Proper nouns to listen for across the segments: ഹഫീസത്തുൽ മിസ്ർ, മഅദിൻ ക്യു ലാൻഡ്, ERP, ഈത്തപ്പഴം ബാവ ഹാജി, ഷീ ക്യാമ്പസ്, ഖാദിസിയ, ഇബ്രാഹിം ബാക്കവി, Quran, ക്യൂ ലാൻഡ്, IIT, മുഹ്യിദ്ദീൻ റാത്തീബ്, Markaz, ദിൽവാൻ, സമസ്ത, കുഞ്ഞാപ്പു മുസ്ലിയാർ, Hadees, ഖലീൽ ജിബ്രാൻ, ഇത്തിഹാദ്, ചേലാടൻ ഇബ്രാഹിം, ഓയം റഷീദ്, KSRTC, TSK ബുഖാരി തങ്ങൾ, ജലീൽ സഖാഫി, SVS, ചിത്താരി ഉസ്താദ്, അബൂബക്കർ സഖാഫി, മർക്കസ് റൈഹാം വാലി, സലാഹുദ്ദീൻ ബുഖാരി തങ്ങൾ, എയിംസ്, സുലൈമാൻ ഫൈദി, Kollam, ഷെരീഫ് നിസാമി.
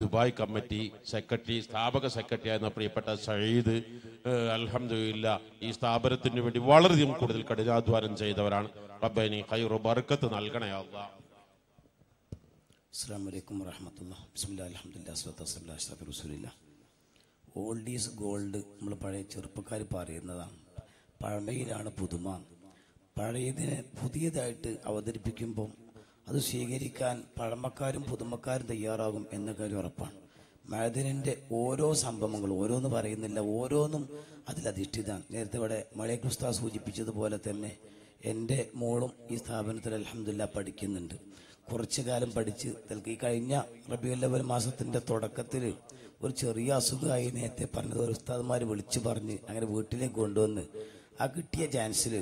Dubai Committee Secretary, Stabaka Secretary, and the Prepata Said Alhamdulillah, East Abertinity, Walladim Kudil Kadadwar and Zaydaran, Rabbani Khairu Barakat and Alkanay Allah. Assalamu alaikum warahmatullah. Bismillah alhamdulillah, Swatasallah, Safirusulillah. Old is gold, Mulapare, Churpakari Parina, Paramagirana Puduman, Parade, Pudia, our Dipikimbo. അത് സ്വീകരിക്കാൻ പഴമക്കാരും പുതുമക്കാരും തയ്യാറാകും എന്ന കാര്യം ഉറപ്പാണ്. മഅദിനിന്റെ ഓരോ സംഭവങ്ങളും ഓരോന്ന് പറയുന്നില്ല, ഓരോന്നും അതിൽ അധിഷ്ഠിതമാണ്. നേരത്തെ ഇവിടെ മലൈക ഉസ്താദ് സൂചിപ്പിച്ചതുപോലെ തന്നെ എൻ്റെ മോളും ഈ സ്ഥാപനത്തിൽ അൽഹംദുലില്ലാ പഠിക്കുന്നുണ്ട്. കുറച്ചു കാലം പഠിച്ച് തൽക്കി കഴിഞ്ഞ റബീഉൽ അവൽ മാസത്തിന്റെ തുടക്കത്തിൽ ഒരു ചെറിയ അസുഖമായി നേരത്തെ പറഞ്ഞത് ഒരു ഉസ്താദ്മാർ വിളിച്ചു പറഞ്ഞ് അങ്ങനെ വീട്ടിലേക്ക് കൊണ്ടുവന്ന് ആ കിട്ടിയ ചാൻസിൽ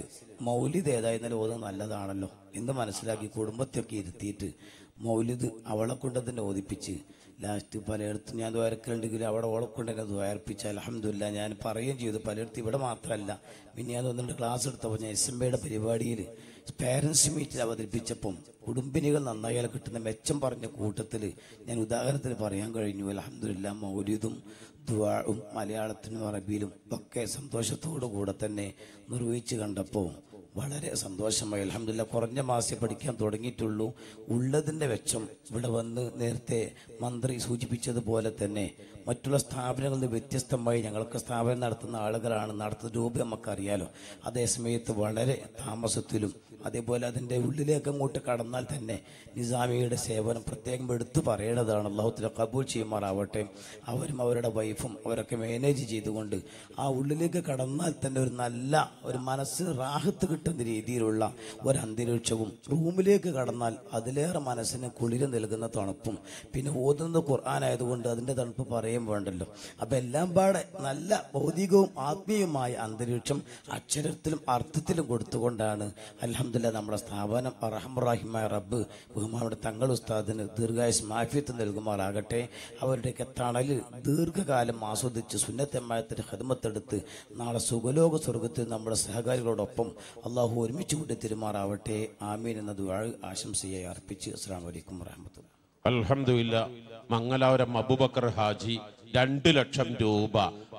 മൗലിദ് ഏതായിരുന്നാലും ഓതാൻ നല്ലതാണല്ലോ എന്ന് മനസ്സിലാക്കി കുടുംബത്തെയൊക്കെ ഇരുത്തിയിട്ട് മൗലിദ് അവളെ കൊണ്ട് തന്നെ ഓതിപ്പിച്ച് ലാസ്റ്റ് പലയിടത്തും ഞാൻ ദ്വാരക്കലുണ്ടെങ്കിലും അവിടെ ഓളെ കൊണ്ട് തന്നെ ദ്വാരപ്പിച്ച് അൽഹംദുലില്ലാ ഞാൻ പറയുകയും ചെയ്തു. പലയിടത്തും ഇവിടെ മാത്രമല്ല, പിന്നെ ഞാൻ ഒന്നിൻ്റെ ക്ലാസ് എടുത്തപ്പോൾ ഞാൻ എസ് എം ബിയുടെ പരിപാടിയിൽ പേരൻസ് മീറ്റിൽ അവതരിപ്പിച്ചപ്പം കുടുംബിനികൾ നന്നായാൽ കിട്ടുന്ന മെച്ചം പറഞ്ഞ കൂട്ടത്തിൽ ഞാൻ ഉദാഹരണത്തിന് പറയാൻ കഴിഞ്ഞു. അൽഹംദുലില്ലാ മൗലിദും ദുആഉം മലയാളത്തിനും അറബിയിലും ഒക്കെ സന്തോഷത്തോടു കൂടെ തന്നെ നിർവഹിച്ചു കണ്ടപ്പോൾ വളരെ സന്തോഷമായി. അൽഹംദുലില്ലാ കുറഞ്ഞ മാസം പഠിക്കാൻ തുടങ്ങിയിട്ടുള്ളൂ. ഉള്ളതിൻ്റെ മെച്ചം ഇവിടെ വന്ന് നേരത്തെ മന്ത്രി സൂചിപ്പിച്ചതുപോലെ തന്നെ മറ്റുള്ള സ്ഥാപനങ്ങളിൽ നിന്ന് വ്യത്യസ്തമായി ഞങ്ങൾക്ക് സ്ഥാപനം നടത്തുന്ന ആളുകളാണ്, നടത്തുന്ന രൂപം നമുക്കറിയാലോ. അതേസമയത്ത് വളരെ താമസത്തിലും അതേപോലെ അതിൻ്റെ ഉള്ളിലേക്ക് അങ്ങോട്ട് കടന്നാൽ തന്നെ നിസാമിയുടെ സേവനം പ്രത്യേകം എടുത്തു പറയേണ്ടതാണ്. അല്ലാഹു തആല ഖബൂൽ ചെയ്യുമാറാവട്ടെ. അവരും അവരുടെ വൈഫും അവരൊക്കെ മാനേജ് ചെയ്തുകൊണ്ട് ആ ഉള്ളിലേക്ക് കടന്നാൽ തന്നെ ഒരു നല്ല ഒരു മനസ്സിന് റാഹത്ത് കിട്ടുന്ന രീതിയിലുള്ള ഒരു അന്തരീക്ഷവും, റൂമിലേക്ക് കടന്നാൽ അതിലേറെ മനസ്സിന് കുളിര് നൽകുന്ന തണുപ്പും, പിന്നെ ഓതുന്നത് ഖുർആനായതുകൊണ്ട് അതിൻ്റെ തണുപ്പ് പറയാൻ വേണ്ടല്ലോ. അപ്പം എല്ലാം പാടെ നല്ല ഭൗതികവും ആത്മീയവുമായ അന്തരീക്ഷം അക്ഷരത്തിലും അർത്ഥത്തിലും കൊടുത്തുകൊണ്ടാണ് അൽഹംദുലില്ലാ നമ്മുടെ സ്ഥാപനം റഹ്മുറഹിമായ റബ്ബ് ബഹുമാനപ്പെട്ട തങ്ങൾ ഉസ്താദിന് ദീർഘായുസ് മാഫിയത്ത് നൽകുമാറാകട്ടെ. അവരുടെയൊക്കെ തണലിൽ ദീർഘകാലം ആസ്വദിച്ച് സുന്നത്തമായത്തിന് ഖിദ്മത്തെടുത്ത് നാളെ സുഖലോക സ്വർഗത്തിൽ നമ്മുടെ സഹകാരികളോടൊപ്പം അള്ളാഹു ഒരുമിച്ച് കൂടി തിരുമാറാവട്ടെ. ആമീൻ എന്ന ദുആ ആശംസയായി അർപ്പിച്ച് അസ്സലാമു അലൈക്കും വറഹ്മത്തുള്ളാഹി. അൽഹംദുലില്ലാഹ് മംഗലാപുരം അബൂബക്കർ ഹാജി 2 ലക്ഷം രൂപ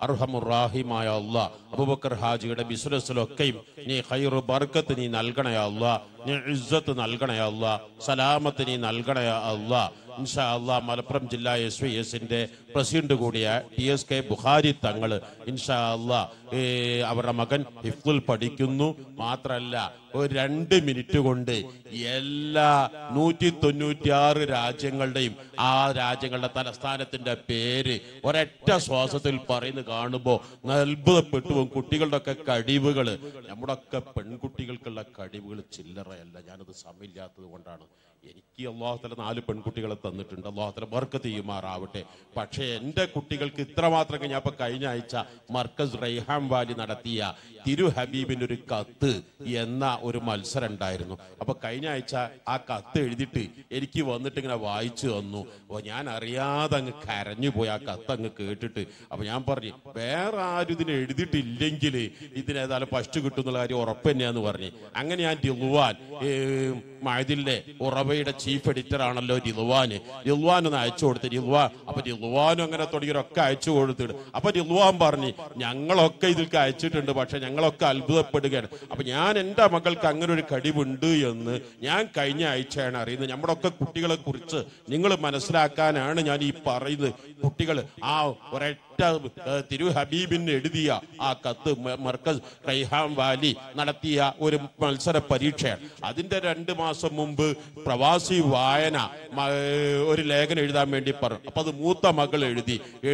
അർഹമുറാഹിമായ അല്ലാഹ് അബൂബക്കർ ഹാജിയുടെ ബിസിനസ്സിലൊക്കെയും നീ ഖൈറു ബർക്കത്ത് നീ നൽകണേ അല്ലാഹ്, നീ ഇസ്സത്ത് നൽകണേ അല്ലാഹ്, സലാമത്ത് നീ നൽകണേ അല്ലാഹ്. ഇൻഷാ അല്ലാഹ് മലപ്പുറം ജില്ലാ SVS-ന്റെ പ്രസിഡന്റ് കൂടിയ TSK ബുഖാരി തങ്ങൾ ഇൻഷാ അല്ലാഹ് അവരുടെ മകൻ ഹിഫ്ളുൽ പഠിക്കുന്നു. മാത്രമല്ല ഒരു 2 മിനിറ്റ് കൊണ്ട് എല്ലാ 196 രാജ്യങ്ങളുടെയും ആ രാജ്യങ്ങളുടെ തലസ്ഥാനത്തിന്റെ പേര് ഒരൊറ്റ ശ്വാസത്തിൽ പറയുന്നത് കാണുമ്പോൾ അത്ഭുതപ്പെട്ടുപോകും. കുട്ടികളുടെ ഒക്കെ കഴിവുകൾ, നമ്മുടെ ഒക്കെ പെൺകുട്ടികൾക്കുള്ള കഴിവുകൾ ചില്ലറയല്ല. ഞാനത് സമയമില്ലാത്തത് കൊണ്ടാണ്. എനിക്ക് അല്ലാഹു തആല 4 പെൺകുട്ടികളെ തന്നിട്ടുണ്ട്. അല്ലാഹു തആല ബർക്കത്ത് ചെയ്യുമാറാവട്ടെ. പക്ഷേ എൻ്റെ കുട്ടികൾക്ക് ഇത്രമാത്രമൊക്കെ ഞാൻ ഇപ്പം കഴിഞ്ഞ ആഴ്ച മർക്കസ് റൈഹാം വാലി നടത്തിയ തിരു ഹബീബിൻ്റെ ഒരു കത്ത് എന്ന ഒരു മത്സരം ഉണ്ടായിരുന്നു. അപ്പോൾ കഴിഞ്ഞ ആഴ്ച ആ കത്ത് എഴുതിയിട്ട് എനിക്ക് വന്നിട്ട് ഇങ്ങനെ വായിച്ചു തന്നു. അപ്പോൾ ഞാൻ അറിയാതെ അങ്ങ് കരഞ്ഞു പോയി ആ കത്ത് അങ്ങ് കേട്ടിട്ട്. അപ്പോൾ ഞാൻ പറഞ്ഞു വേറെ ആരും ഇതിനെ എഴുതിയിട്ടില്ലെങ്കിൽ ഇതിനേതായാലും ഫസ്റ്റ് കിട്ടും എന്നുള്ള കാര്യം ഉറപ്പ് തന്നെയാന്ന് പറഞ്ഞു. അങ്ങനെ ഞാൻ ദിൽവാൻ മഅദിനിലെ ഉറവയുടെ ചീഫ് എഡിറ്റർ ആണല്ലോ ദിൽവാൻ ഒന്ന് അയച്ചു കൊടുത്ത് അപ്പൊ ദിൽവാനും അങ്ങനെ തുടങ്ങിയൊക്കെ അയച്ചു കൊടുത്തിട്ട് അപ്പൊ ദിൽവാൻ പറഞ്ഞു ഞങ്ങളൊക്കെ ഇതിൽക്ക് അയച്ചിട്ടുണ്ട്, പക്ഷെ ഞങ്ങളൊക്കെ അത്ഭുതപ്പെടുകയാണ്. അപ്പൊ ഞാൻ എൻ്റെ മകൾക്ക് അങ്ങനെ ഒരു കഴിവുണ്ട് എന്ന് ഞാൻ കഴിഞ്ഞ ആഴ്ചയാണ് അറിയുന്നത്. നമ്മുടെ ഒക്കെ കുട്ടികളെ കുറിച്ച് നിങ്ങൾ മനസ്സിലാക്കാനാണ് ഞാൻ ഈ പറയുന്നത്. കുട്ടികൾ ആ ഒരൊറ്റ തിരു ഹബീബിന് എഴുതിയ ആ കത്ത് മർക്കസ് റൈഹാം വാലി നടത്തിയ ഒരു മത്സര പരീക്ഷയാണ്. അതിന്റെ 2 മാസം മുമ്പ് പ്രവാസി വായന ഒരു ലേഖനം എഴുതാൻ വേണ്ടി പറഞ്ഞു. അപ്പൊ അത് മൂത്ത മകൾ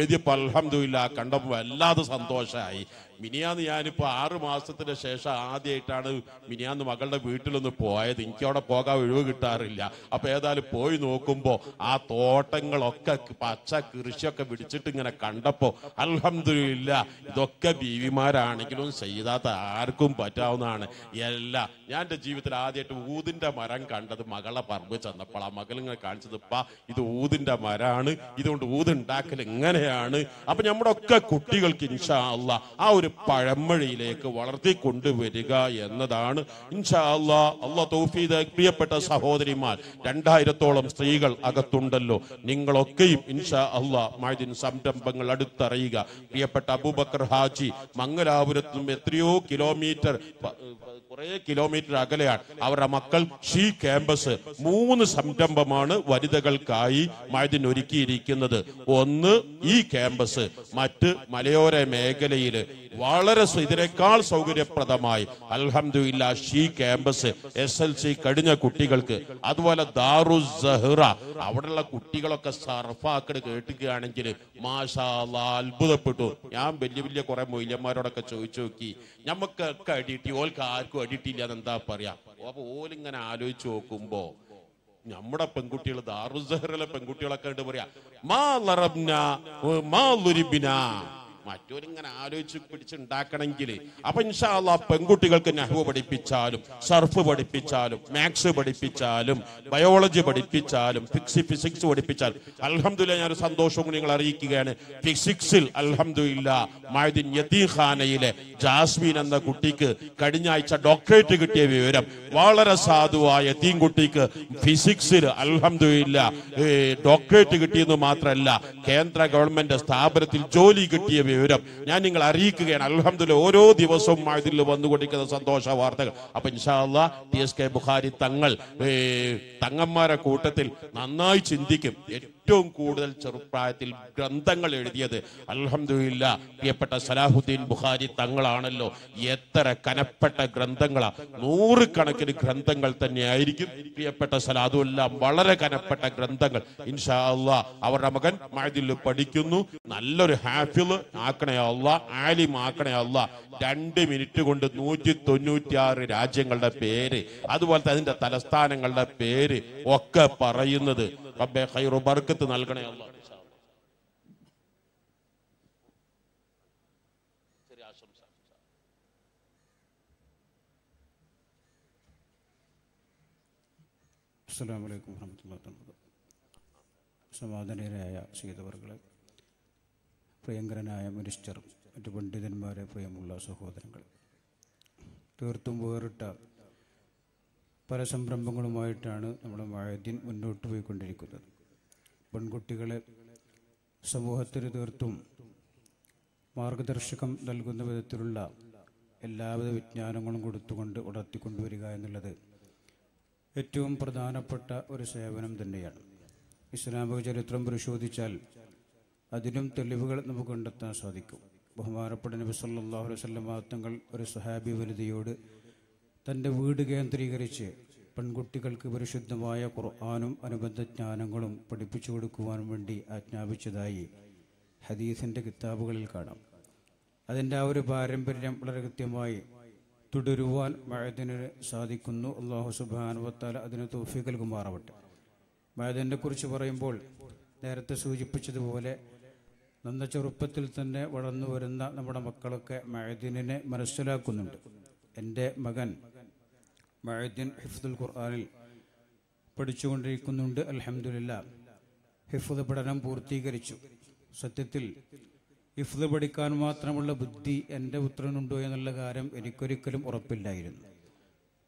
എഴുതിയപ്പോൾ അൽഹംദുലില്ലാ കണ്ടപ്പോൾ വല്ലാതെ സന്തോഷമായി. മിനിയാന്ന് ഞാനിപ്പോൾ 6 മാസത്തിന് ശേഷം ആദ്യമായിട്ടാണ് മിനിയാന്ന് മകളുടെ വീട്ടിലൊന്ന് പോയത്. എനിക്ക് അവിടെ പോകാൻ ഒഴിവ് കിട്ടാറില്ല. അപ്പോൾ ഏതായാലും പോയി നോക്കുമ്പോൾ ആ തോട്ടങ്ങളൊക്കെ പച്ച കൃഷിയൊക്കെ പിടിച്ചിട്ട് ഇങ്ങനെ കണ്ടപ്പോൾ അൽഹംദുലില്ലാ ഇതൊക്കെ ബീവിമാരാണെങ്കിലും ചെയ്താത്ത ആർക്കും പറ്റാവുന്നതാണ്. എല്ലാം ഞാൻ എൻ്റെ ജീവിതത്തിൽ ആദ്യമായിട്ട് ഊതിൻ്റെ മരം കണ്ടത് മകളെ പറമ്പ് ചെന്നപ്പോൾ ആ മകളിങ്ങനെ കാണിച്ചത് ഇപ്പം ഇത് ഊതിൻ്റെ മരമാണ്, ഇതുകൊണ്ട് ഊതുണ്ടാക്കൽ ഇങ്ങനെയാണ്. അപ്പം നമ്മുടെ ഒക്കെ കുട്ടികൾക്ക് ഇൻഷാ അല്ലാഹ് ആ ഒരു പഴമഴയിലേക്ക് വളർത്തിക്കൊണ്ടുവരിക എന്നതാണ് ഇൻഷാ അല്ലാഹ്. അല്ലാഹ് തൗഫീഖ് ചെയ്ത പ്രിയപ്പെട്ട സഹോദരിമാർ 2000-ഓളം സ്ത്രീകൾ അകത്തുണ്ടല്ലോ. നിങ്ങളൊക്കെയും ഇൻഷാ അല്ലാഹ് മഅ്ദിൻ സംരംഭങ്ങൾ അടുത്തറിയുക. പ്രിയപ്പെട്ട അബൂബക്കർ ഹാജി മംഗലാപുരത്ത് നിന്നും എത്രയോ കിലോമീറ്റർ കുറേ കിലോമീറ്റർ അകലെയാണ് അവരുടെ മക്കൾ ഷീ ക്യാമ്പസ്. 3 സംരംഭമാണ് വനിതകൾക്കായി മഅ്ദിൻ ഒരുക്കിയിരിക്കുന്നത്. ഒന്ന് ഈ ക്യാമ്പസ്, മറ്റ് മലയോര മേഖലയിൽ വളരെ ഇതിനേക്കാൾ സൗകര്യപ്രദമായി അൽഹംദുലില്ലാ ഷീ ക്യാമ്പസ് SLC കഴിഞ്ഞ കുട്ടികൾക്ക്, അതുപോലെ ദാറുസ് സഹ്റ അവിടെയുള്ള കുട്ടികളൊക്കെ സർഫാക്കട് കേട്ടുകയാണെങ്കിൽ മാഷാ അല്ലാഹ് അത്ഭുതപ്പെട്ടു. ഞാൻ വലിയ വലിയ കുറെ മൊയ്യന്മാരോടൊക്കെ ചോദിച്ചു നോക്കി, ഞമ്മക്കൊക്കെ അടിയിട്ടി ഓൽക്ക് ആർക്കും അടിയിട്ടില്ല എന്നെന്താ പറയാ. അപ്പൊ ഓലിങ്ങനെ ആലോചിച്ച് നോക്കുമ്പോ നമ്മുടെ പെൺകുട്ടികൾ ദാറുസ് സഹ്റയിലെ പെൺകുട്ടികളൊക്കെ ഉണ്ട് പറയാ മാ ലറബ്ന മാ ലുരിബ്ന. മറ്റൊരിങ്ങനെ ആലോചിച്ച് പിടിച്ചുണ്ടാക്കണമെങ്കിൽ അപ്പൊ ഇൻഷാ അല്ലാഹ് പെൺകുട്ടികൾക്ക് നഹ്വ് പഠിപ്പിച്ചാലും സർഫ് പഠിപ്പിച്ചാലും മാത്സ് പഠിപ്പിച്ചാലും ബയോളജി പഠിപ്പിച്ചാലും ഫിസിക്സ് പഠിപ്പിച്ചാലും അൽഹംദുലില്ലാ ഞാനൊരു സന്തോഷവും നിങ്ങൾ അറിയിക്കുകയാണ്. ഫിസിക്സിൽ അൽഹംദുലില്ലാ മഅ്ദിൻ യതീഖാനയിലെ ജാസ്മീൻ എന്ന കുട്ടിക്ക് കഴിഞ്ഞ ആഴ്ച ഡോക്ടറേറ്റ് കിട്ടിയ വിവരം വളരെ സാധുവായ യതീം കുട്ടിക്ക് ഫിസിക്സിൽ അൽഹംദുലില്ലാ ഡോക്ടറേറ്റ് കിട്ടിയെന്ന് മാത്രമല്ല കേന്ദ്ര ഗവൺമെന്റ് സ്ഥാപനത്തിൽ ജോലി കിട്ടിയ വിവരം ഞാൻ നിങ്ങൾ അറിയിക്കുകയാണ്. അൽഹംദുലില്ലാ ഓരോ ദിവസവും മഅ്ദിനിൽ വന്നുകൊണ്ടിരിക്കുന്ന സന്തോഷ വാർത്തകൾ. അപ്പൊ ഇൻഷാ അല്ലാഹ് TSK ബുഖാരി തങ്ങൾ തങ്ങന്മാരെ കൂട്ടത്തിൽ നന്നായി ചിന്തിക്കും. ഏറ്റവും കൂടുതൽ ചെറുപ്രായത്തിൽ ഗ്രന്ഥങ്ങൾ എഴുതിയത് അൽഹംദുലില്ലാ പ്രിയപ്പെട്ട സലാഹുദ്ദീൻ ബുഖാരി തങ്ങളാണല്ലോ. എത്ര കനപ്പെട്ട ഗ്രന്ഥങ്ങളാ, 100 കണക്കിന് ഗ്രന്ഥങ്ങൾ തന്നെയായിരിക്കും പ്രിയപ്പെട്ട സലാഹുദ്ദീൻ. വളരെ കനപ്പെട്ട ഗ്രന്ഥങ്ങൾ ഇൻഷാ അല്ലാഹ് അവരുടെ മകൻ മഅ്ദിനിൽ പഠിക്കുന്നു. നല്ലൊരു ഹാഫിള് ആക്കണേ അല്ലാഹ്, ആലിം ആക്കണേ അല്ലാഹ്. 2 മിനിറ്റ് കൊണ്ട് 196 രാജ്യങ്ങളുടെ പേര് അതുപോലത്തെ അതിന്റെ തലസ്ഥാനങ്ങളുടെ പേര് ഒക്കെ പറയുന്നത് റബ്ബേ ഖൈറു ബർക്കത്ത് നൽകണേ അല്ലാഹ്. അസ്സലാമു അലൈക്കും വറഹ്മത്തുള്ളാഹി വബറകാതുഹു. സമാധാനരായ സീതവർഗ്ഗളെ, പ്രിയങ്കരനായ മിനിസ്റ്റർ, മറ്റു പണ്ഡിതന്മാരെ, പ്രിയമുള്ള സഹോദരങ്ങൾ, തീർത്തും വേറിട്ട പല സംരംഭങ്ങളുമായിട്ടാണ് നമ്മുടെ മഅ്ദിൻ മുന്നോട്ട് പോയിക്കൊണ്ടിരിക്കുന്നത്. പെൺകുട്ടികളെ സമൂഹത്തിന് തീർത്തും മാർഗദർശകം നൽകുന്ന വിധത്തിലുള്ള എല്ലാവിധ വിജ്ഞാനങ്ങളും കൊടുത്തുകൊണ്ട് വളർത്തിക്കൊണ്ടുവരിക എന്നുള്ളത് ഏറ്റവും പ്രധാനപ്പെട്ട ഒരു സേവനം തന്നെയാണ്. ഇസ്ലാമിക ചരിത്രം പരിശോധിച്ചാൽ അതിനും തെളിവുകൾ നമുക്ക് കണ്ടെത്താൻ സാധിക്കും. ബഹുമാനപ്പെട്ട നബി സല്ലല്ലാഹു അലൈഹി വസല്ലം തങ്ങൾ ഒരു സഹാബി വനിതയോട് തൻ്റെ വീട് കേന്ദ്രീകരിച്ച് പെൺകുട്ടികൾക്ക് പരിശുദ്ധമായ ഖുർആനും അനുബന്ധ ജ്ഞാനങ്ങളും പഠിപ്പിച്ചു കൊടുക്കുവാൻ വേണ്ടി ആജ്ഞാപിച്ചതായി ഹദീസിൻ്റെ കിതാബുകളിൽ കാണാം. അതിൻ്റെ ആ ഒരു പാരമ്പര്യം വളരെ കൃത്യമായി തുടരുവാൻ മഅ്ദിന് സാധിക്കുന്നു. അല്ലാഹു സുബ്ഹാനഹു വ തആല അതിന് തൗഫീഖ് നൽകുമാറാവട്ടെ. മഅ്ദിനെ കുറിച്ച് പറയുമ്പോൾ നേരത്തെ സൂചിപ്പിച്ചതുപോലെ നന്ന ചെറുപ്പത്തിൽ തന്നെ വളർന്നു വരുന്ന നമ്മുടെ മക്കളൊക്കെ മഅ്ദിനെ മനസ്സിലാക്കുന്നുണ്ട്. എൻ്റെ മകൻ മഅ്ദിൻ ഹിഫ്ദുൽ ഖുർആനിൽ പഠിച്ചുകൊണ്ടിരിക്കുന്നുണ്ട്. അൽഹംദുലില്ലാ ഹിഫ്ദ് പഠനം പൂർത്തീകരിച്ചു. സത്യത്തിൽ ഹിഫ്ദ് പഠിക്കാൻ മാത്രമുള്ള ബുദ്ധി എൻ്റെ പുത്രനുണ്ടോ എന്നുള്ള കാര്യം എനിക്കൊരിക്കലും ഉറപ്പില്ലായിരുന്നു.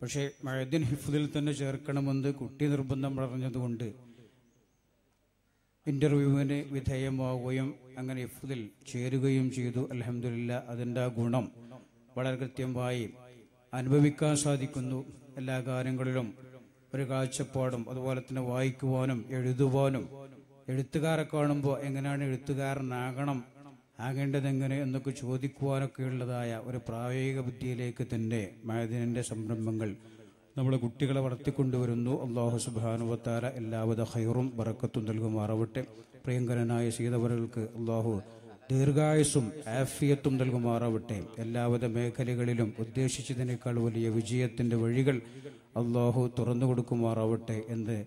പക്ഷേ മഅ്ദിൻ ഹിഫ്ദിൽ തന്നെ ചേർക്കണമെന്ന് കുട്ടി നിർബന്ധം പറഞ്ഞതുകൊണ്ട് ഇൻ്റർവ്യൂവിന് വിധേയമാവുകയും അങ്ങനെ ഹിഫ്ദിൽ ചേരുകയും ചെയ്തു. അൽഹംദുലില്ലാ അതിൻ്റെ ആ ഗുണം വളരെ കൃത്യമായി അനുഭവിക്കാൻ സാധിക്കുന്നു. എല്ലാ കാര്യങ്ങളിലും ഒരു കാഴ്ചപ്പാടും അതുപോലെ തന്നെ വായിക്കുവാനും എഴുതുവാനും എഴുത്തുകാരെ കാണുമ്പോൾ എങ്ങനെയാണ് എഴുത്തുകാരനാകണം ആകേണ്ടതെങ്ങനെ എന്നൊക്കെ ചോദിക്കുവാനൊക്കെയുള്ളതായ ഒരു പ്രായോഗിക ബുദ്ധിയിലേക്ക് തന്നെ മഅ്ദിനിൻ്റെ സംരംഭങ്ങൾ നമ്മുടെ കുട്ടികളെ വളർത്തിക്കൊണ്ടുവരുന്നു. അല്ലാഹു സുബ്ഹാനഹു വ തആല എല്ലാവിധ ഖൈറും ബറക്കത്തും നൽകുമാറാവട്ടെ. പ്രിയങ്കരനായ സീതവരകൾക്ക് അല്ലാഹു ദീർഘായുസ്സും ആഫിയത്തും നൽകുമാറാവട്ടെ. എല്ലാവിധ മേഖലകളിലും ഉദ്ദേശിച്ചതിനേക്കാൾ വലിയ വിജയത്തിൻ്റെ വഴികൾ അല്ലാഹു തുറന്നു കൊടുക്കുമാറാവട്ടെ എന്ന്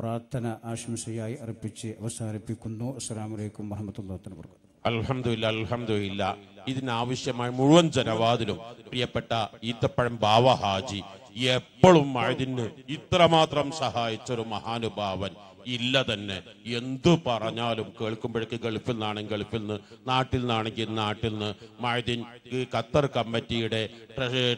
പ്രാർത്ഥന ആശംസയായി അർപ്പിച്ച് അവസാനിപ്പിക്കുന്നു. അസ്സലാമു അലൈക്കും വറഹ്മത്തുള്ളാഹി വബറകാതുഹു. അൽഹംദുലില്ലാ അൽഹംദുലില്ലാ ഇതിനാവശ്യമായ മുഴുവൻ ജനവാദിലും പ്രിയപ്പെട്ട ഈത്തപ്പഴം ബാവ ഹാജി എപ്പോഴും മഅ്ദിന് ഇത്രമാത്രം സഹായിച്ചൊരു മഹാനുഭാവൻ ഇല്ല തന്നെ. എന്തു പറഞ്ഞാലും കേൾക്കുമ്പോഴേക്ക് ഗൾഫിൽ നിന്നാണെങ്കിൽ ഗൾഫിൽ നിന്ന്, നാട്ടിൽ നിന്നാണെങ്കിൽ നാട്ടിൽ നിന്ന്. മഅ്ദിൻ ഖത്തർ കമ്മിറ്റിയുടെ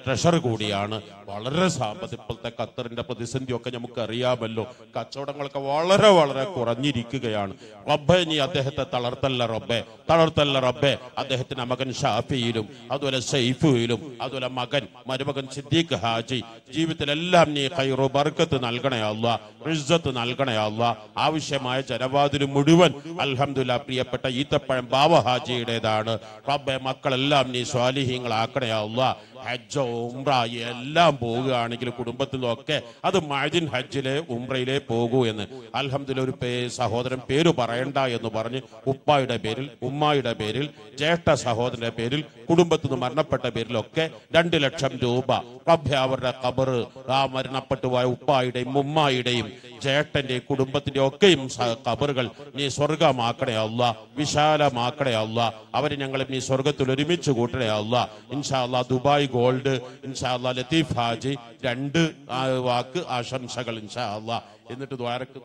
ട്രഷർ കൂടിയാണ്. വളരെ സാമ്പത്തിക ഇപ്പോഴത്തെ ഖത്തറിൻ്റെ പ്രതിസന്ധിയൊക്കെ നമുക്കറിയാമല്ലോ. കച്ചവടങ്ങളൊക്കെ വളരെ വളരെ കുറഞ്ഞിരിക്കുകയാണ്. റബ്ബേ നീ അദ്ദേഹത്തെ തളർത്തല്ല റബ്ബേ, തളർത്തല്ല റബ്ബേ. അദ്ദേഹത്തിൻ്റെ മകൻ ഷാഫിയിലും അതുപോലെ സൈഫുയിലും അതുപോലെ മകൻ മരുമകൻ സിദ്ദീഖ് ഹാജി ജീവിതത്തിലെല്ലാം നീ ഖൈറു ബർക്കത്ത് നൽകണേ അല്ലാഹ്, ഇസ്സത്ത് നൽകണേ അല്ലാഹ്. ആവശ്യമായ ജനവാതിലും മുഴുവൻ അൽഹംദുലില്ലാ പ്രിയപ്പെട്ട ഈത്തപ്പഴം ബാവ ഹാജിയുടേതാണ്. റബ്ബേ മക്കളെല്ലാം നീ സ്വാലിഹീങ്ങളാക്കണേ അല്ലാഹ്. ഹജ്ജ് ഉംറ എല്ലാം പോവുകയാണെങ്കിൽ കുടുംബത്തിലൊക്കെ അത് മഅ്ദിൻ ഹജ്ജിലെ ഉംറയിലേ പോകൂ എന്ന് അൽഹംദുലില്ലാ ഒരു സഹോദരൻ പേര് പറയണ്ട എന്ന് പറഞ്ഞ് ഉപ്പായുടെ പേരിൽ ഉമ്മായുടെ പേരിൽ ജ്യേഷ്ഠ സഹോദരന്റെ പേരിൽ കുടുംബത്തിൽ നിന്ന് മരണപ്പെട്ട പേരിലൊക്കെ 2,00,000 രൂപ റബ്ബേ അവരുടെ ഖബർ ആ മരണപ്പെട്ടു പോയ ഉപ്പായുടെയും ഉമ്മായുടെയും ജ്യേഷ്ഠന്റെയും കുടുംബത്തിന്റെ ഒക്കെയും ഖബറുകൾ നീ സ്വർഗമാക്കണേ അല്ലാഹ്, വിശാലമാക്കണേ അല്ലാഹ്. അവരെ ഞങ്ങളും നീ സ്വർഗത്തിൽ ഒരുമിച്ച് കൂട്ടണേ അല്ലാഹ്. ഇൻഷാ അല്ലാഹ് ദുബായ് ഗോൾഡ് ഇൻഷാ അല്ലാഹ് ലത്തീഫ് ഹാജി 2 വാക്ക് ആശംസകൾ ഇൻഷാ അല്ലാഹ്. എന്നിട്ട് ദ്വാരക്ക്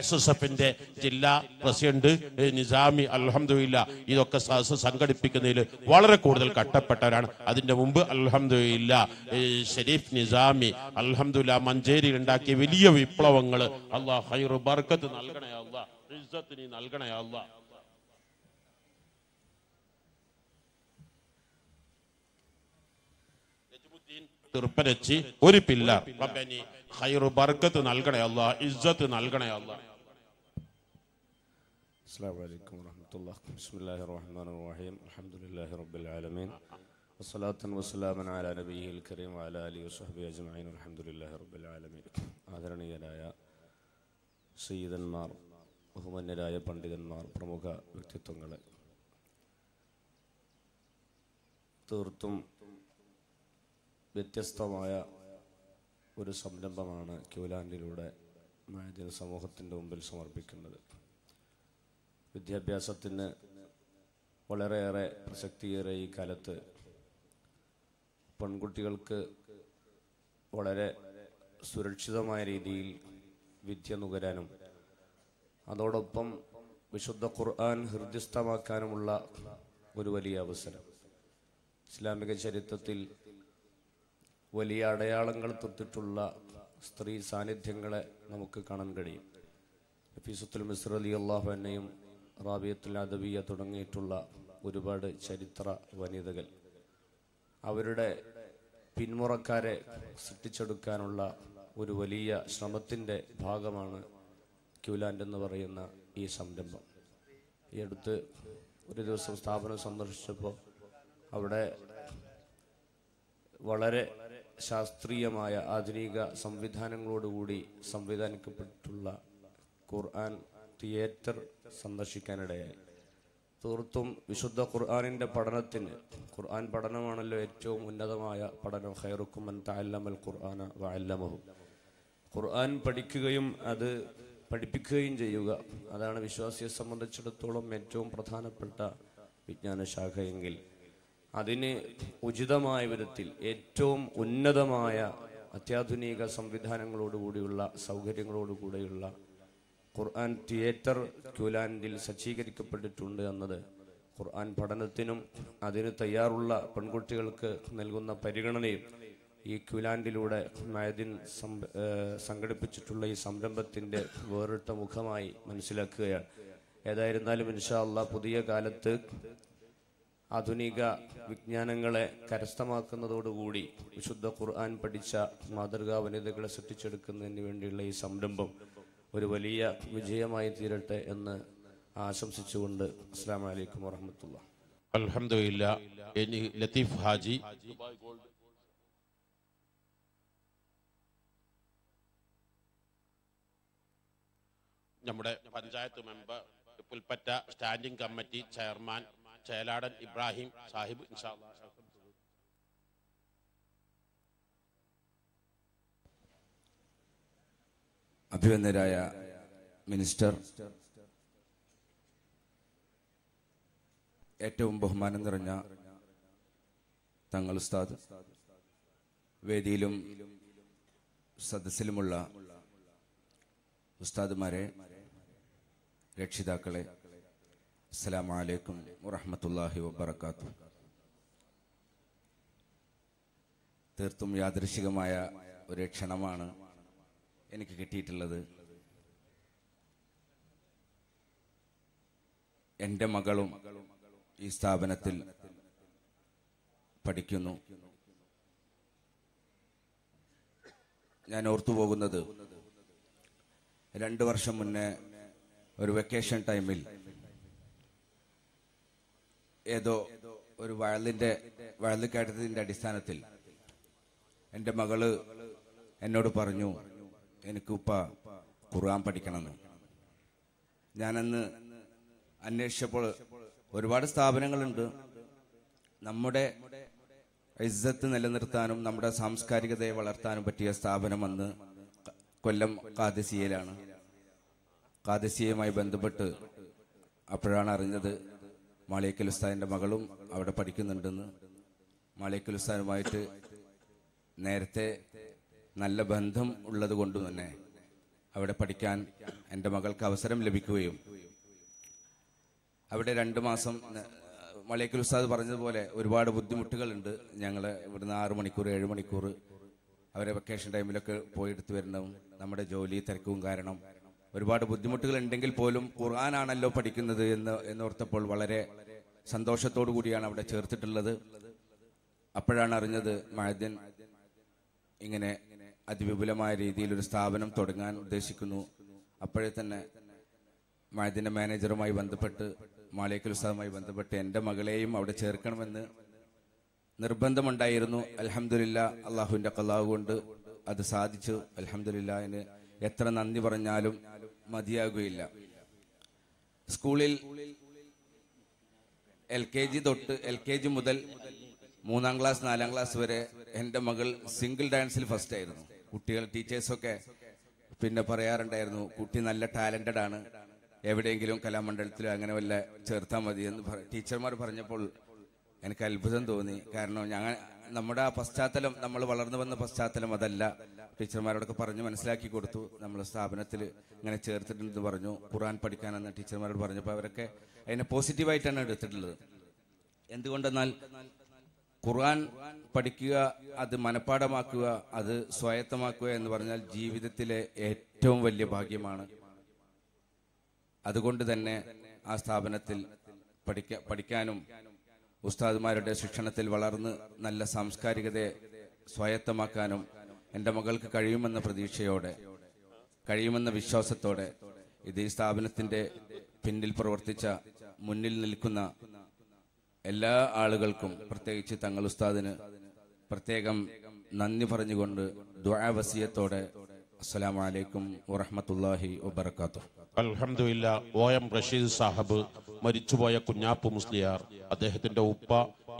SSFന്റെ ജില്ലാ പ്രസിഡന്റ് നിസാമി അൽഹംദുലില്ല ഇതൊക്കെ സദസ് സംഘടിപ്പിക്കുന്നതിൽ വളരെ കൂടുതൽ കട്ടപ്പെട്ടവരാണ്. അതിന്റെ മുമ്പ് അൽഹംദുലില്ല ഷെരീഫ് നിസാമി അൽഹംദുലില്ല മഞ്ചേരിയിൽ ഉണ്ടാക്കിയ വലിയ വിപ്ലവങ്ങൾ അല്ലാഹ് ഖൈറു ബർക്കത്ത് നൽകണേ അല്ലാഹ്, ഇസ്സത്ത് നീ നൽകണേ അല്ലാഹ്. തിർപ്പരച്ചി ഒരു പില്ലർ റബ്ബനി ഖൈറു ബർക്കത്ത് നൽകണേ അല്ലാഹ്, ഇസ്സത്ത് നൽകണേ അല്ലാഹ്. അസ്സലാമു അലൈക്കും വറഹ്മത്തുള്ളാഹി ബിസ്മില്ലാഹിർ റഹ്മാനിർ റഹീം അൽഹംദുലില്ലാഹി റബ്ബിൽ ആലമീൻ വസ്സലാത്തു വസ്സലാമു അലാ നബിയിൽ കരീം വഅലാ അലിഹി വസ്ഹബി അജ്മഈൻ അൽഹംദുലില്ലാഹി റബ്ബിൽ ആലമീൻ. ആദരണീയരായ സയ്യിദന്മാർ, ബഹുമാന്യരായ പണ്ഡിതന്മാർ, പ്രമുഖ വ്യക്തിത്വങ്ങളെ, തീർത്തും വ്യത്യസ്തമായ ഒരു സംരംഭമാണ് ക്യൂ ലാൻഡിലൂടെ മഅ്ദിൻ സമൂഹത്തിൻ്റെ മുമ്പിൽ സമർപ്പിക്കുന്നത്. വിദ്യാഭ്യാസത്തിന് വളരെയേറെ പ്രസക്തിയേറെ ഈ കാലത്ത് പെൺകുട്ടികൾക്ക് വളരെ സുരക്ഷിതമായ രീതിയിൽ വിദ്യ നുകരാനും അതോടൊപ്പം വിശുദ്ധ ഖുർആൻ ഹൃദ്യസ്ഥമാക്കാനുമുള്ള ഒരു വലിയ അവസരം. ഇസ്ലാമിക ചരിത്രത്തിൽ വലിയ അടയാളങ്ങൾ തൊട്ടിട്ടുള്ള സ്ത്രീ സാന്നിധ്യങ്ങളെ നമുക്ക് കാണാൻ കഴിയും. ഹഫീസത്തുൽ മിസ്ർ റളിയല്ലാഹു അൻഹയും റാബിയത്തുൽ അദവിയ തുടങ്ങിയിട്ടുള്ള ഒരുപാട് ചരിത്ര വനിതകൾ, അവരുടെ പിന്മുറക്കാരെ സൃഷ്ടിച്ചെടുക്കാനുള്ള ഒരു വലിയ ശ്രമത്തിൻ്റെ ഭാഗമാണ് ക്യൂ ലാൻഡ് എന്ന് പറയുന്ന ഈ സംരംഭം. ഈ അടുത്ത് ഒരു ദിവസം സ്ഥാപനം സന്ദർശിച്ചപ്പോൾ അവിടെ വളരെ ശാസ്ത്രീയമായ ആധുനിക സംവിധാനങ്ങളോടുകൂടി സംവിധാനിക്കപ്പെട്ടിട്ടുള്ള ഖുർആൻ തിയേറ്റർ സന്ദർശിക്കാനിടയായി. തീർത്തും വിശുദ്ധ ഖുർആനിൻ്റെ പഠനത്തിന്, ഖുർആൻ പഠനമാണല്ലോ ഏറ്റവും ഉന്നതമായ പഠനം, ഖൈറുക്കും മൻ തഅല്ലമൽ ഖുർആന വഅല്ലമഹു, ഖുർആൻ പഠിക്കുകയും അത് പഠിപ്പിക്കുകയും ചെയ്യുക, അതാണ് വിശ്വാസിയെ സംബന്ധിച്ചിടത്തോളം ഏറ്റവും പ്രധാനപ്പെട്ട വിജ്ഞാന ശാഖയെങ്കിൽ അതിന് ഉചിതമായ വിധത്തിൽ ഏറ്റവും ഉന്നതമായ അത്യാധുനിക സംവിധാനങ്ങളോടുകൂടിയുള്ള സൗകര്യങ്ങളോടുകൂടിയുള്ള ഖുർആൻ തിയേറ്റർ ക്യൂ ലാൻഡിൽ സജ്ജീകരിക്കപ്പെട്ടിട്ടുണ്ട് എന്നത് ഖുർആൻ പഠനത്തിനും അതിന് തയ്യാറുള്ള പെൺകുട്ടികൾക്ക് നൽകുന്ന പരിഗണനയും ഈ ക്യൂ ലാൻഡിലൂടെ മഅ്ദിൻ സംഘടിപ്പിച്ചിട്ടുള്ള ഈ സംരംഭത്തിൻ്റെ വേറിട്ട മുഖമായി മനസ്സിലാക്കുകയാണ്. ഏതായിരുന്നാലും ഇൻഷാ അല്ലാഹ് പുതിയ കാലത്ത് ആധുനിക വിജ്ഞാനങ്ങളെ കരസ്ഥമാക്കുന്നതോടുകൂടി വിശുദ്ധ ഖുർആൻ പഠിച്ച മാതൃകാ വനിതകളെ സൃഷ്ടിച്ചെടുക്കുന്നതിന് വേണ്ടിയുള്ള ഈ സംരംഭം ഒരു വലിയ വിജയമായി തീരട്ടെ എന്ന് ആശംസിച്ചുകൊണ്ട് അസ്സലാമു അലൈക്കും വറഹ്മത്തുള്ളാഹി. അൽഹംദുലില്ലാ എനി ലത്തീഫ് ഹാജി നമ്മുടെ panchayat member, Pulpatta standing committee chairman ചേലാടൻ ഇബ്രാഹിം Sahib ഇൻഷാ അല്ലാഹ്. അഭിവന്ദനായ മിനിസ്റ്റർ, ഏറ്റവും ബഹുമാനം നിറഞ്ഞ തങ്ങൾ ഉസ്താദ്, വേദിയിലും സദസ്സിലുമുള്ള ഉസ്താദുമാരെ, രക്ഷിതാക്കളെ, അസ്സലാമു അലൈക്കും വറഹ്മത്തുള്ളാഹി വബറകാതുഹു. തീർത്തും യാദൃശ്ചികമായ ഒരു ക്ഷണമാണ് എനിക്ക് കിട്ടിയിട്ടുള്ളത്. എൻ്റെ മകളും ഈ സ്ഥാപനത്തിൽ പഠിക്കുന്നു. ഞാൻ ഓർത്തുപോകുന്നത്, 2 വർഷം മുന്നേ ഒരു വെക്കേഷൻ ടൈമിൽ ഏതോ ഒരു വയലുകയറ്റത്തിൻ്റെ അടിസ്ഥാനത്തിൽ എൻ്റെ മകള് എന്നോട് പറഞ്ഞു, എനിക്ക് ഉപ്പ ഖുർആൻ പഠിക്കണമെന്ന്. ഞാനന്ന് അന്വേഷിച്ചപ്പോൾ ഒരുപാട് സ്ഥാപനങ്ങളുണ്ട്. നമ്മുടെ ഇസ്സത്ത് നിലനിർത്താനും നമ്മുടെ സാംസ്കാരികതയെ വളർത്താനും പറ്റിയ സ്ഥാപനം അന്ന് കൊല്ലം ഖാദിസിയയിലാണ്. ഖാദിസിയയുമായി ബന്ധപ്പെട്ട് അപ്പോഴാണ് അറിഞ്ഞത് മാളിയക്കൽ ഉസ്താദിൻ്റെ മകളും അവിടെ പഠിക്കുന്നുണ്ടെന്ന്. മാളിയക്കൽ ഉസ്താദുമായിട്ട് നേരത്തെ നല്ല ബന്ധം ഉള്ളത് കൊണ്ട് തന്നെ അവിടെ പഠിക്കാൻ എൻ്റെ മകൾക്ക് അവസരം ലഭിക്കുകയും അവിടെ 2 മാസം മാളിയക്കൽ ഉസ്താദ് പറഞ്ഞതുപോലെ ഒരുപാട് ബുദ്ധിമുട്ടുകളുണ്ട്. ഞങ്ങൾ ഇവിടുന്ന് 6 മണിക്കൂർ 7 മണിക്കൂർ അവരെ വെക്കേഷൻ ടൈമിലൊക്കെ പോയെടുത്ത് വരണം. നമ്മുടെ ജോലി തിരക്കും കാരണം ഒരുപാട് ബുദ്ധിമുട്ടുകൾ ഉണ്ടെങ്കിൽ പോലും ഖുർആനാണല്ലോ പഠിക്കുന്നത് എന്നോർത്തപ്പോൾ വളരെ സന്തോഷത്തോടു കൂടിയാണ് അവിടെ ചേർത്തിട്ടുള്ളത്. അപ്പോഴാണ് അറിഞ്ഞത് മഅ്ദിൻ ഇങ്ങനെ അതിവിപുലമായ രീതിയിൽ ഒരു സ്ഥാപനം തുടങ്ങാൻ ഉദ്ദേശിക്കുന്നു. അപ്പോഴേ തന്നെ മഅ്ദിൻ്റെ മാനേജറുമായി ബന്ധപ്പെട്ട് മാളിയക്കൽ ഉസ്താദുമായി ബന്ധപ്പെട്ട് എൻ്റെ മകളെയും അവിടെ ചേർക്കണമെന്ന് നിർബന്ധമുണ്ടായിരുന്നു. അൽഹംദുലില്ലാഹ്, അള്ളാഹുവിൻ്റെ ഖളാഅ് കൊണ്ട് അത് സാധിച്ചു. അൽഹംദുലില്ലാഹ്, അതിന് എത്ര നന്ദി പറഞ്ഞാലും മതിയാകുകയില്ല. സ്കൂളിൽ എൽ കെ ജി മുതൽ 3-ാം ക്ലാസ് 4-ാം ക്ലാസ് വരെ എൻ്റെ മകൾ സിംഗിൾ ഡാൻസിൽ ഫസ്റ്റ് ആയിരുന്നു. കുട്ടികൾ ടീച്ചേഴ്സൊക്കെ പിന്നെ പറയാറുണ്ടായിരുന്നു, കുട്ടി നല്ല ടാലന്റഡ് ആണ്, എവിടെയെങ്കിലും കലാമണ്ഡലത്തിലോ അങ്ങനെ വല്ല ചേർത്താൽ മതി എന്ന് ടീച്ചർമാർ പറഞ്ഞപ്പോൾ എനിക്ക് അത്ഭുതം തോന്നി. കാരണം നമ്മുടെ ആ പശ്ചാത്തലം, നമ്മൾ വളർന്നു വന്ന പശ്ചാത്തലം അതല്ല. ടീച്ചർമാരോടൊക്കെ പറഞ്ഞു മനസ്സിലാക്കി കൊടുത്തു, നമ്മൾ സ്ഥാപനത്തിൽ ഇങ്ങനെ ചേർത്തിട്ടുണ്ടെന്ന് പറഞ്ഞു. ഖുർആൻ പഠിക്കാനെന്ന് ടീച്ചർമാരോട് പറഞ്ഞപ്പോൾ അവരൊക്കെ അതിനെ പോസിറ്റീവായിട്ടാണ് എടുത്തിട്ടുള്ളത്. എന്തുകൊണ്ടെന്നാൽ ഖുർആൻ പഠിക്കുക, അത് മനഃപ്പാഠമാക്കുക, അത് സ്വായത്തമാക്കുക എന്ന് പറഞ്ഞാൽ ജീവിതത്തിലെ ഏറ്റവും വലിയ ഭാഗ്യമാണ്. അതുകൊണ്ട് തന്നെ ആ സ്ഥാപനത്തിൽ പഠിക്കാനും ഉസ്താദുമാരുടെ ശിക്ഷണത്തിൽ വളർന്ന് നല്ല സാംസ്കാരികതയെ സ്വായത്തമാക്കാനും എൻ്റെ മകൾക്ക് കഴിയുമെന്ന പ്രതീക്ഷയോടെ, കഴിയുമെന്ന വിശ്വാസത്തോടെ ഇത് ഈ സ്ഥാപനത്തിൻ്റെ പിന്നിൽ പ്രവർത്തിച്ച, മുന്നിൽ നിൽക്കുന്ന എല്ലാ ആളുകൾക്കും, പ്രത്യേകിച്ച് തങ്ങൾ ഉസ്താദിന് പ്രത്യേകം നന്ദി പറഞ്ഞുകൊണ്ട് ദുആ വസിയത്തോടെ അസ്സലാമു അലൈക്കും വറഹ്മത്തുള്ളാഹി വബറകാതുഹു. അൽഹംദുലില്ലാഹ്, ഓയം റഷീദ് സാഹിബ്, മരിച്ചുപോയ കുഞ്ഞാപ്പു മുസ്ലിയാർ, അദ്ദേഹത്തിന്റെ ഉപ്പ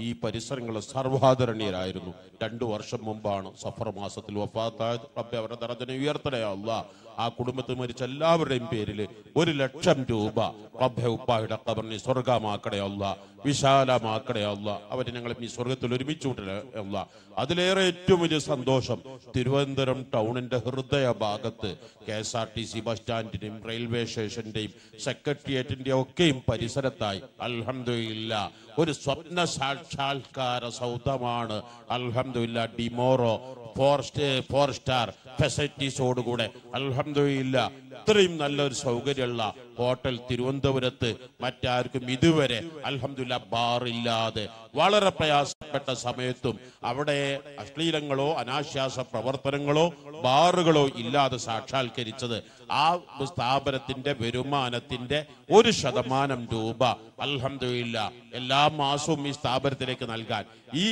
ഈ പരിസരങ്ങളിൽ സർവ്വാദരണീയരായിരുന്നു. 2 വർഷം മുമ്പാണ് സഫർ മാസത്തിൽ വഫാത്തായത്. റബ്ബേ, അവരുടെ ദറജനെ ഉയർത്തണേ അല്ലാഹ്. ആ കുടുംബത്തിൽ മരിച്ച എല്ലാവരുടെയും പേരിൽ 1 ലക്ഷം രൂപ റബ്ബേ ഉപ്പായുടെ ഖബറിനെ സ്വർഗമാക്കണേ അല്ലാഹ്, വിശാലമാക്കണേ അല്ലാഹ്. അവർ ഞങ്ങൾ ഈ സ്വർഗത്തിൽ ഒരുമിച്ച് വിടണേ അല്ലാഹ്. അതിലേറെ ഏറ്റവും വലിയ സന്തോഷം, തിരുവനന്തപുരം ടൗണിന്റെ ഹൃദയ ഭാഗത്ത് KSRTC ബസ് സ്റ്റാൻഡിന്റെയും റെയിൽവേ സ്റ്റേഷന്റെയും സെക്രട്ടേറിയറ്റിന്റെയും ഒക്കെയും പരിസരത്തായി അൽഹംദുലില്ലാഹ് ഒരു സ്വപ്ന സാക്ഷാത്കാര സൗധമാണ് അൽഹംദുലില്ലാഹ് ഡിമോറോ 4-സ്റ്റാർ ഫെസിലിറ്റീസോടുകൂടെ. അൽഹംദുലില്ലാഹ്, ഇത്രയും നല്ലൊരു സൗകര്യമുള്ള ഹോട്ടൽ തിരുവനന്തപുരത്ത് മറ്റാർക്കും ഇതുവരെ അൽഹംദുലില്ലാഹ് ബാറില്ലാതെ വളരെ പ്രയാസപ്പെട്ട സമയത്തും അവിടെ അശ്ലീലങ്ങളോ അനാശാസ പ്രവർത്തനങ്ങളോ ബാറുകളോ ഇല്ലാതെ സാക്ഷാത്കരിച്ചത് ആ സ്ഥാപനത്തിന്റെ വരുമാനത്തിന്റെ 1% അൽഹംദുലില്ലാഹ് എല്ലാ മാസവും ഈ സ്ഥാപനത്തിലേക്ക് നൽകാൻ ഈ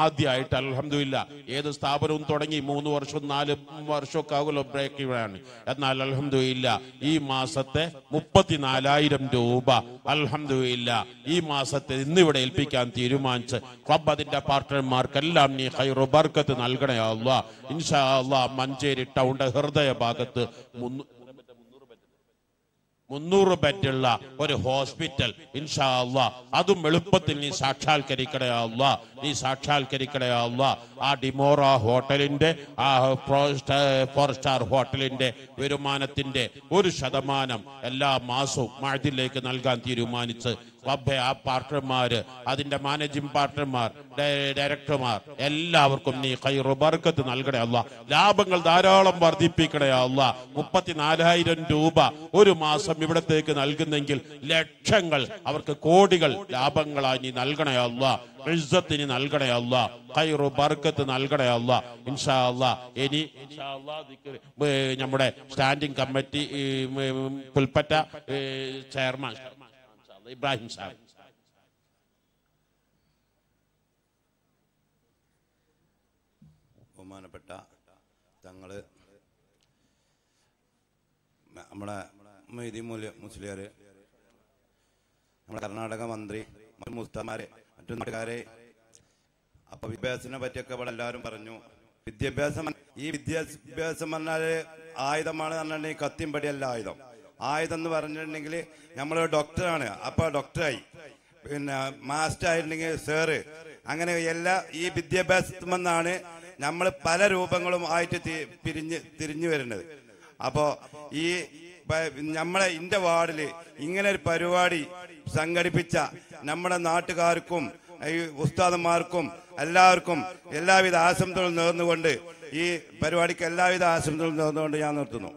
ആദ്യമായിട്ട് അൽഹംദുലില്ലാഹ്. ഏത് സ്ഥാപനവും തുടങ്ങി 3 വർഷം 4 വർഷമൊക്കെ ആകുമല്ലോ ബ്രേക്ക് ഇവിടെയാണ്. എന്നാൽ അൽഹംദുലില്ലാഹ് ഈ മാസത്തെ 34,000 രൂപ അൽഹംദുലില്ലാഹ് ഈ മാസത്തെ ഇന്നിവിടെ ഏൽപ്പിക്കാൻ തീരുമാനിച്ച് ക്ലബ് അതിന്റെ പാർട്ട്ണർമാർക്കെല്ലാം നീ ഖൈറു ബർക്കത്ത് നൽകണേ അല്ലാഹ്. ഇൻഷാ അല്ലാഹ് മഞ്ചേരി ടൗണിന്റെ ഹൃദയ ഭാഗത്ത് 300 ബെഡുള്ള ഒരു ഹോസ്പിറ്റൽ ഇൻഷാ അല്ലാഹ് അതും എളുപ്പത്തിൽ നീ സാക്ഷാത്കരിക്കണേ യാ അല്ലാഹ് നീ സാക്ഷാത്കരിക്കണേ യാ അല്ലാഹ് ആ ഡിമോറ ഹോട്ടലിന്റെ ആ ഫോർ സ്റ്റാർ ഹോട്ടലിന്റെ വരുമാനത്തിന്റെ 1% എല്ലാ മാസവും മഅ്ദിലേക്ക് നൽകാൻ തീരുമാനിച്ചു റബ്ബേ ആ പാർട്ണർമാർ അതിന്റെ മാനേജിംഗ് പാർട്ണർമാർ ഡയറക്ടർമാർ എല്ലാവർക്കും നീ ഖൈറു ബർക്കത്ത് നൽകണേ അല്ലാഹ് ലാഭങ്ങൾ ധാരാളം വർദ്ധിപ്പിക്കണേ അല്ലാഹ് 34000 രൂപ ഒരു മാസം ഇവിടത്തേക്ക് നൽകുന്നെങ്കിൽ ലക്ഷങ്ങൾ അവർക്ക് കോടികൾ ലാഭങ്ങളായി നീ നൽകണേ അല്ലാഹ് ഇസ്സത്തിന് നൽകണേ അല്ലാഹ് ഖൈറു ബർക്കത്ത് നൽകണേ അല്ലാഹ് ഇൻഷാ അല്ലാഹ് ഇനി ഇൻഷാ അല്ലാഹ് ദിക്ർ നമ്മുടെ standing committee Pulpatta chairman Ibrahim Sahib ബഹുമാനപ്പെട്ട തങ്ങൾ നമ്മുടെ മൈദി മൂല്യ മുസ്ലിയാർ നമ്മുടെ കർണാടക മന്ത്രി മുസ്തമാരെ മറ്റു നാട്ടുകാരെ അപ്പൊ വിദ്യാഭ്യാസത്തിനെ പറ്റിയൊക്കെ ഇവിടെ എല്ലാവരും പറഞ്ഞു. വിദ്യാഭ്യാസം ഈ വിദ്യാഭ്യാസം പറഞ്ഞാല് ആയുധമാണ് പറഞ്ഞിട്ടുണ്ടെങ്കിൽ കത്തിയും പടിയല്ല ആയുധം. ആയുധം എന്ന് പറഞ്ഞിട്ടുണ്ടെങ്കിൽ നമ്മളൊരു ഡോക്ടറാണ്, അപ്പൊ ഡോക്ടറായി, പിന്നെ മാസ്റ്റർ ആയിട്ടുണ്ടെങ്കിൽ സാറ്, അങ്ങനെ എല്ലാ ഈ വിദ്യാഭ്യാസത്തിൽ നിന്നാണ് നമ്മൾ പല രൂപങ്ങളും ആയിട്ട് തിരിഞ്ഞു വരുന്നത്. അപ്പോ ഈ നമ്മളെ ഇന്റെ വാർഡില് ഇങ്ങനെ ഒരു പരിപാടി സംഘടിപ്പിച്ച നമ്മുടെ നാട്ടുകാർക്കും ഈ ഉസ്താദന്മാർക്കും എല്ലാവർക്കും എല്ലാവിധ ആശംസകളും നേർന്നുകൊണ്ട് ഈ പരിപാടിക്ക് എല്ലാവിധ ആശംസകളും നേർന്നുകൊണ്ട് ഞാൻ നിർത്തുന്നു.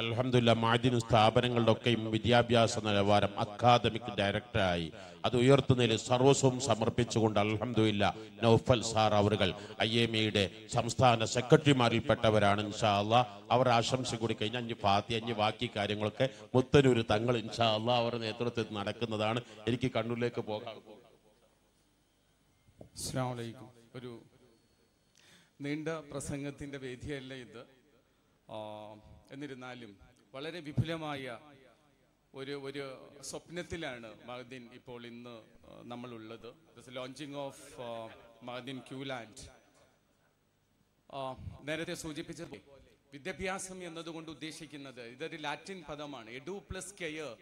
അൽഹംദുലില്ലാ മഅ്ദിൻ സ്ഥാപനങ്ങളുടെയൊക്കെയും വിദ്യാഭ്യാസ നിലവാരം അക്കാദമിക് ഡയറക്ടറായി അത് ഉയർത്തുന്നതിൽ സർവസ്വം സമർപ്പിച്ചുകൊണ്ട് അൽഹംദുലില്ലാ നൗഫൽ സാർ അവരുകൾ IMA യുടെ സംസ്ഥാന സെക്രട്ടറിമാരിൽപ്പെട്ടവരാണ്. ഇൻഷാ അല്ലാഹ് അവർ ആശംസ കൂടി കഴിഞ്ഞ 5 ബാക്കി കാര്യങ്ങളൊക്കെ മുത്തനൂർ തങ്ങൾ ഇൻഷാ അല്ലാഹ് അവരുടെ നേതൃത്വത്തിൽ നടക്കുന്നതാണ്. എനിക്ക് കണ്ണൂരിലേക്ക് പോകാം. അസ്സലാമു അലൈക്കും. ഒരു നീണ്ട പ്രസംഗത്തിന്റെ വേദിയല്ല ഇത്, എന്നിരുന്നാലും വളരെ വിപുലമായ ഒരു സ്വപ്നത്തിലാണ് മഅ്ദിൻ ഇപ്പോൾ ഇന്ന് നമ്മളുള്ളത്. Launching of Madin ക്യൂ ലാൻഡ്. നേരത്തെ സൂചിപ്പിച്ചത് വിദ്യാഭ്യാസം എന്നതുകൊണ്ട് ഉദ്ദേശിക്കുന്നത് ഇതൊരു ലാറ്റിൻ പദമാണ്, എഡു പ്ലസ് കെയർ.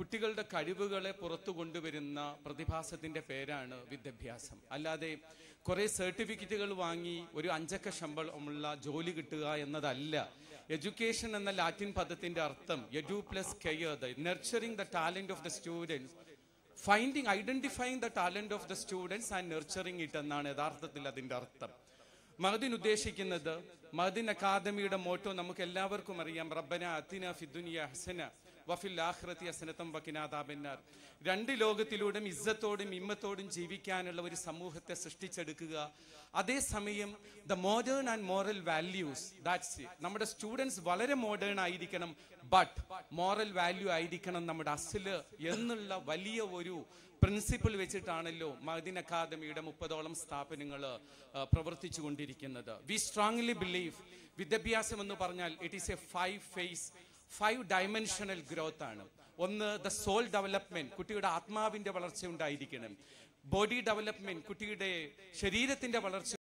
കുട്ടികളുടെ കഴിവുകളെ പുറത്തു കൊണ്ടുവരുന്ന പ്രതിഭാസത്തിന്റെ പേരാണ് വിദ്യാഭ്യാസം. അല്ലാതെ കുറേ സർട്ടിഫിക്കറ്റുകൾ വാങ്ങി ഒരു 5 ശമ്പളമുള്ള ജോലി കിട്ടുക എന്നതല്ല എഡ്യൂക്കേഷൻ എന്ന ലാറ്റിൻ പദത്തിന്റെ അർത്ഥം. Edu plus care, nurturing the talent of the students, finding identifying the talent of the students and nurturing it എന്നാണ് യഥാർത്ഥത്തിൽ അതിന്റെ അർത്ഥം. മഅ്ദിൻ ഉദ്ദേശിക്കുന്നത്, മഅ്ദിൻ അക്കാദമിയുടെ മോട്ടോ നമുക്ക് എല്ലാവർക്കും അറിയാം, റബ്ബന അത്തിന ഫിദ്ദുനിയ ഹസന വഫിൽ ആഖിറതി ഹസനതൻ വഖിനാ അദാബന്നാർ. 2 ലോകത്തിലൂടെയും ഇസ്സത്തോടും ഇമ്മത്തോടും ജീവിക്കാനുള്ള ഒരു സമൂഹത്തെ സൃഷ്ടിച്ചെടുക്കുക. അതേസമയം the modern and moral values, that's നമ്മുടെ സ്റ്റുഡൻസ് വളരെ മോഡേൺ ആയിരിക്കണം, ബട്ട് മോറൽ വാല്യൂ ആയിരിക്കണം നമ്മുടെ അസ്ല് എന്നുള്ള വലിയ ഒരു പ്രിൻസിപ്പിൾ വെച്ചിട്ടാണല്ലോ മഅ്ദിൻ അക്കാദമിയുടെ 30ഓളം സ്ഥാപനങ്ങൾ പ്രവർത്തിച്ചു കൊണ്ടിരിക്കുന്നത്. വി സ്ട്രോങ്ലി ബിലീവ് വിദ്യാഭ്യാസം എന്ന് പറഞ്ഞാൽ it is a 5 dimensional growth ആണ്. ഒന്ന് ദ സോൾ ഡെവലപ്മെന്റ്, കുട്ടിയുടെ ആത്മാവിന്റെ വളർച്ച ഉണ്ടായിരിക്കണം. ബോഡി ഡെവലപ്മെന്റ്, കുട്ടിയുടെ ശരീരത്തിന്റെ വളർച്ച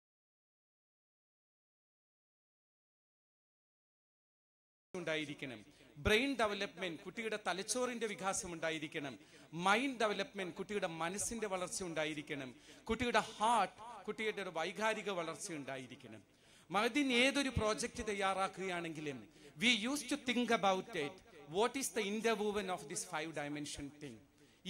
ഉണ്ടായിരിക്കണം. ബ്രെയിൻ ഡെവലപ്മെന്റ്, കുട്ടിയുടെ തലച്ചോറിന്റെ വികാസം ഉണ്ടായിരിക്കണം. മൈൻഡ് ഡെവലപ്മെന്റ്, കുട്ടിയുടെ മനസ്സിന്റെ വളർച്ച ഉണ്ടായിരിക്കണം. കുട്ടിയുടെ ഹാർട്ട്, കുട്ടിയുടെ ഒരു വൈകാരിക വളർച്ച ഉണ്ടായിരിക്കണം. മഅ്ദിൻ ഏതൊരു പ്രോജക്റ്റ് തയ്യാറാക്കുകയാണെങ്കിലും we used to think about it, what is the interwoven of this 5 dimension thing.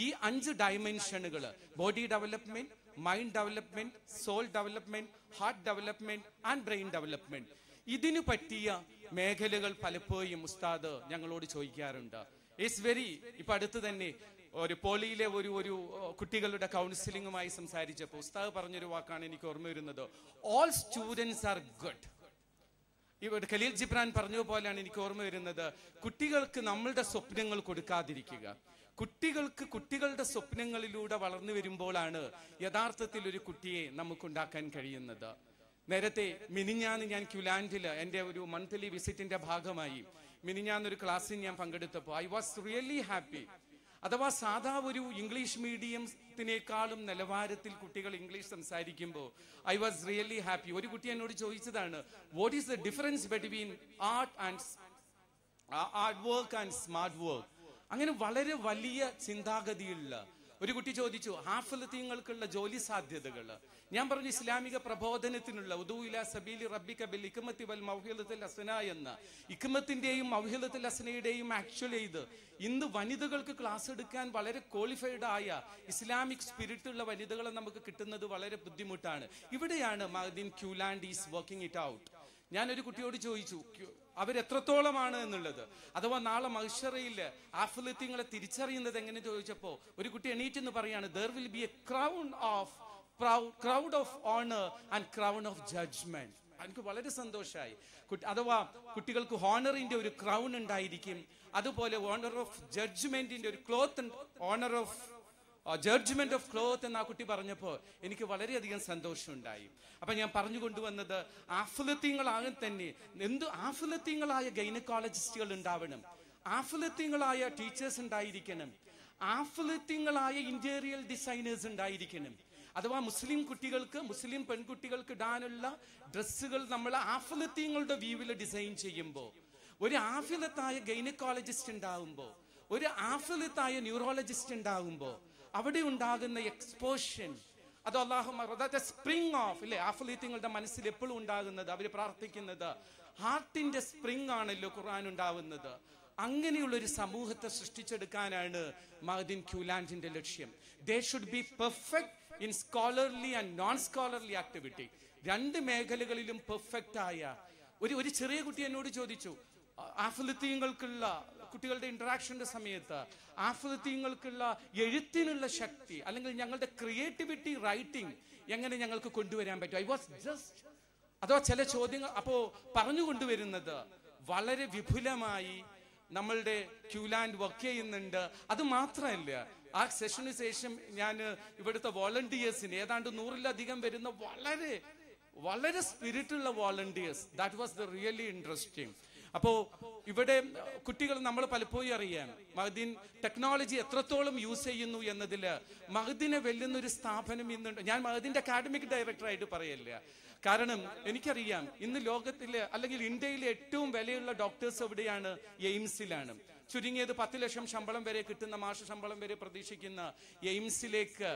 ഈ 5 ഡയമെൻഷനുകൾ, body development, mind development, soul development, heart development and brain development, ഇതിനു പറ്റിയ മേഖലകൾ പലപ്പോഴും ഉസ്താദ് ഞങ്ങളോട് ചോദിക്കാറുണ്ട്. ഇറ്റ്സ് വെരി ഇപ്പൊ അടുത്ത് തന്നെ ഒരു പോളിയിലെ ഒരു കുട്ടികളുടെ കൗൺസിലിംഗുമായി സംസാരിച്ചപ്പോൾ ഉസ്താദ് പറഞ്ഞൊരു വാക്കാണ് എനിക്ക് ഓർമ്മ വരുന്നത്, all students are good. ഇവിടെ ഖലീൽ ജിബ്രാൻ പറഞ്ഞതുപോലെയാണ് എനിക്ക് ഓർമ്മ വരുന്നത്, കുട്ടികൾക്ക് നമ്മളുടെ സ്വപ്നങ്ങൾ കൊടുക്കാതിരിക്കുക. കുട്ടികൾക്ക് കുട്ടികളുടെ സ്വപ്നങ്ങളിലൂടെ വളർന്നു വരുമ്പോഴാണ് യഥാർത്ഥത്തിൽ ഒരു കുട്ടിയെ നമുക്കുണ്ടാക്കാൻ കഴിയുന്നത്. നേരത്തെ മിനിഞ്ഞാന്ന് ഞാൻ ക്യൂലാൻഡിൽ എൻ്റെ ഒരു മന്ത്ലി വിസിറ്റിന്റെ ഭാഗമായി മിനിഞ്ഞാന്നൊരു ക്ലാസ്സിൽ ഞാൻ പങ്കെടുത്തപ്പോൾ ഐ വാസ് റിയലി ഹാപ്പി. അഥവാ സാധാ ഒരു ഇംഗ്ലീഷ് മീഡിയത്തിനേക്കാളും നിലവാരത്തിൽ കുട്ടികൾ ഇംഗ്ലീഷ് സംസാരിക്കുമ്പോൾ ഐ വാസ് റിയലി ഹാപ്പി. ഒരു കുട്ടി എന്നോട് ചോദിച്ചതാണ്, what is the difference between art and smart work. അങ്ങനെ വളരെ വലിയ ചിന്താഗതിയുള്ള ഒരു കുട്ടി ചോദിച്ചു ഹാഫിള് തീങ്ങൾക്കുള്ള ജോലി സാധ്യതകൾ. ഞാൻ പറഞ്ഞു ഇസ്ലാമിക പ്രബോധനത്തിനുള്ള ഉദൂഇല സബീലി റബ്ബിക ബിൽ ഇക്മത്തി വൽ മൗഹിലത്തുൽ ഹസന എന്ന ഇക്മത്തിന്റെയും മൗഹിലത്തുൽ ഹസനയുടെയും ആക്ച്വലി ഇത് ഇന്ന് വനിതകൾക്ക് ക്ലാസ് എടുക്കാൻ വളരെ ക്വാളിഫൈഡ് ആയ ഇസ്ലാമിക് സ്പിരിറ്റ് ഉള്ള വനിതകളെ നമുക്ക് കിട്ടുന്നത് വളരെ ബുദ്ധിമുട്ടാണ്. ഇവിടെയാണ് Madin ക്യൂ ലാൻഡ് is working it out. ഞാനൊരു കുട്ടിയോട് ചോദിച്ചു അവരെത്രത്തോളമാണ് എന്നുള്ളത്, അഥവാ നാളെ മഹ്ശറയിൽ ആഫ്ലിത്തിങ്ങളെ തിരിച്ചറിയുന്നത് എങ്ങനെ ചോദിച്ചപ്പോൾ ഒരു കുട്ടി എണീറ്റ് എന്ന് പറയാണ്, there will be a crowd of honor and crown of judgment. എനിക്ക് വളരെ സന്തോഷമായി. അഥവാ കുട്ടികൾക്ക് ഹോണറിന്റെ ഒരു ക്രൗൺ ഉണ്ടായിരിക്കും, അതുപോലെ ഓണർ ഓഫ് ജഡ്ജ്മെന്റിന്റെ ഒരു cloth, owner of judgement of cloth എന്ന് ആ കുട്ടി പറഞ്ഞപ്പോൾ എനിക്ക് വളരെയധികം സന്തോഷമുണ്ടായി. അപ്പം ഞാൻ പറഞ്ഞു കൊണ്ടുവന്നത് ആഫ്ലത്തീങ്ങളാകും തന്നെ എന്തു ആഫ്ലത്തീങ്ങളായ ഗൈനക്കോളജിസ്റ്റുകൾ ഉണ്ടാവണം, ആഫ്ലത്തീങ്ങളായ ടീച്ചേഴ്സ് ഉണ്ടായിരിക്കണം, ആഫ്ലത്തീങ്ങളായ ഇന്റീരിയർ ഡിസൈനേഴ്സ് ഉണ്ടായിരിക്കണം. അഥവാ മുസ്ലിം കുട്ടികൾക്ക് മുസ്ലിം പെൺകുട്ടികൾക്ക് ഇടാനുള്ള ഡ്രസ്സുകൾ നമ്മൾ ആഫ്ലത്തീങ്ങളുടെ വ്യൂവിൽ ഡിസൈൻ ചെയ്യുമ്പോൾ ഒരു ആഫ്ലത്തായ ഗൈനക്കോളജിസ്റ്റ് ഉണ്ടാവുമ്പോൾ ഒരു ആഫ്ലത്തായ ന്യൂറോളജിസ്റ്റ് ഉണ്ടാവുമ്പോൾ അവിടെ ഉണ്ടാകുന്ന എക്സ്പോഷൻ അത് അല്ലാഹുമ്മ സ്പ്രിംഗ് ഓഫ് ഇല്ലേ ആഫ്ലീത്തുകളുടെ മനസ്സിൽ എപ്പോഴും ഉണ്ടാകുന്നത് അവർ പ്രാർത്ഥിക്കുന്നത് ഹാർട്ടിന്റെ സ്പ്രിംഗ് ആണല്ലോ ഖുർആൻ ഉണ്ടാവുന്നത്. അങ്ങനെയുള്ള ഒരു സമൂഹത്തെ സൃഷ്ടിച്ചെടുക്കാനാണ് മഅ്ദിൻ ക്യൂ ലാൻഡിന്റെ ലക്ഷ്യം. They should be perfect in scholarly and non scholarly activity. രണ്ട് മേഖലകളിലും പെർഫെക്റ്റ് ആയ ഒരു ചെറിയ കുട്ടി എന്നോട് ചോദിച്ചു ആഫ്ലീത്തുകൾക്കുള്ള കുട്ടികളുടെ ഇന്ററാക്ഷൻ്റെ സമയത്ത് ആഫ്ലീത്തുകൾക്കുള്ള എഴുത്തിനുള്ള ശക്തി അല്ലെങ്കിൽ ഞങ്ങളുടെ ക്രിയേറ്റിവിറ്റി റൈറ്റിംഗ് എങ്ങനെ ഞങ്ങൾക്ക് കൊണ്ടുവരാൻ പറ്റും. ഐ വാസ് ജസ്റ്റ് അഥവാ ചില ചോദ്യങ്ങൾ അപ്പോൾ പറഞ്ഞു കൊണ്ടുവരുന്നത് വളരെ വിപുലമായി നമ്മളുടെ ക്യൂ ലാൻഡ് വർക്ക് ചെയ്യുന്നുണ്ട്. അത് മാത്രമല്ല, ആ സെഷന് ശേഷം ഞാൻ ഇവിടുത്തെ വോളണ്ടിയേഴ്സിന് ഏതാണ്ട് 100-ലധികം വരുന്ന വളരെ വളരെ സ്പിരിറ്റുള്ള volunteers, that was the really interesting. അപ്പോ ഇവിടെ കുട്ടികൾ നമ്മൾ പലപ്പോഴും അറിയാം മഅ്ദിൻ ടെക്നോളജി എത്രത്തോളം യൂസ് ചെയ്യുന്നു എന്നതില് മഅ്ദിനെ വെല്ലുന്ന ഒരു സ്ഥാപനം ഇന്നുണ്ട്. ഞാൻ മഅ്ദിന്റെ അക്കാഡമിക് ഡയറക്ടറായിട്ട് പറയല്ല, കാരണം എനിക്കറിയാം ഇന്ന് ലോകത്തിലെ അല്ലെങ്കിൽ ഇന്ത്യയിലെ ഏറ്റവും വിലയുള്ള ഡോക്ടേഴ്സ് എവിടെയാണ്? എയിംസിലാണ്. ചുരുങ്ങിയത് 10 ലക്ഷം ശമ്പളം വരെ കിട്ടുന്ന മാസ ശമ്പളം വരെ പ്രതീക്ഷിക്കുന്ന എയിംസിലേക്ക്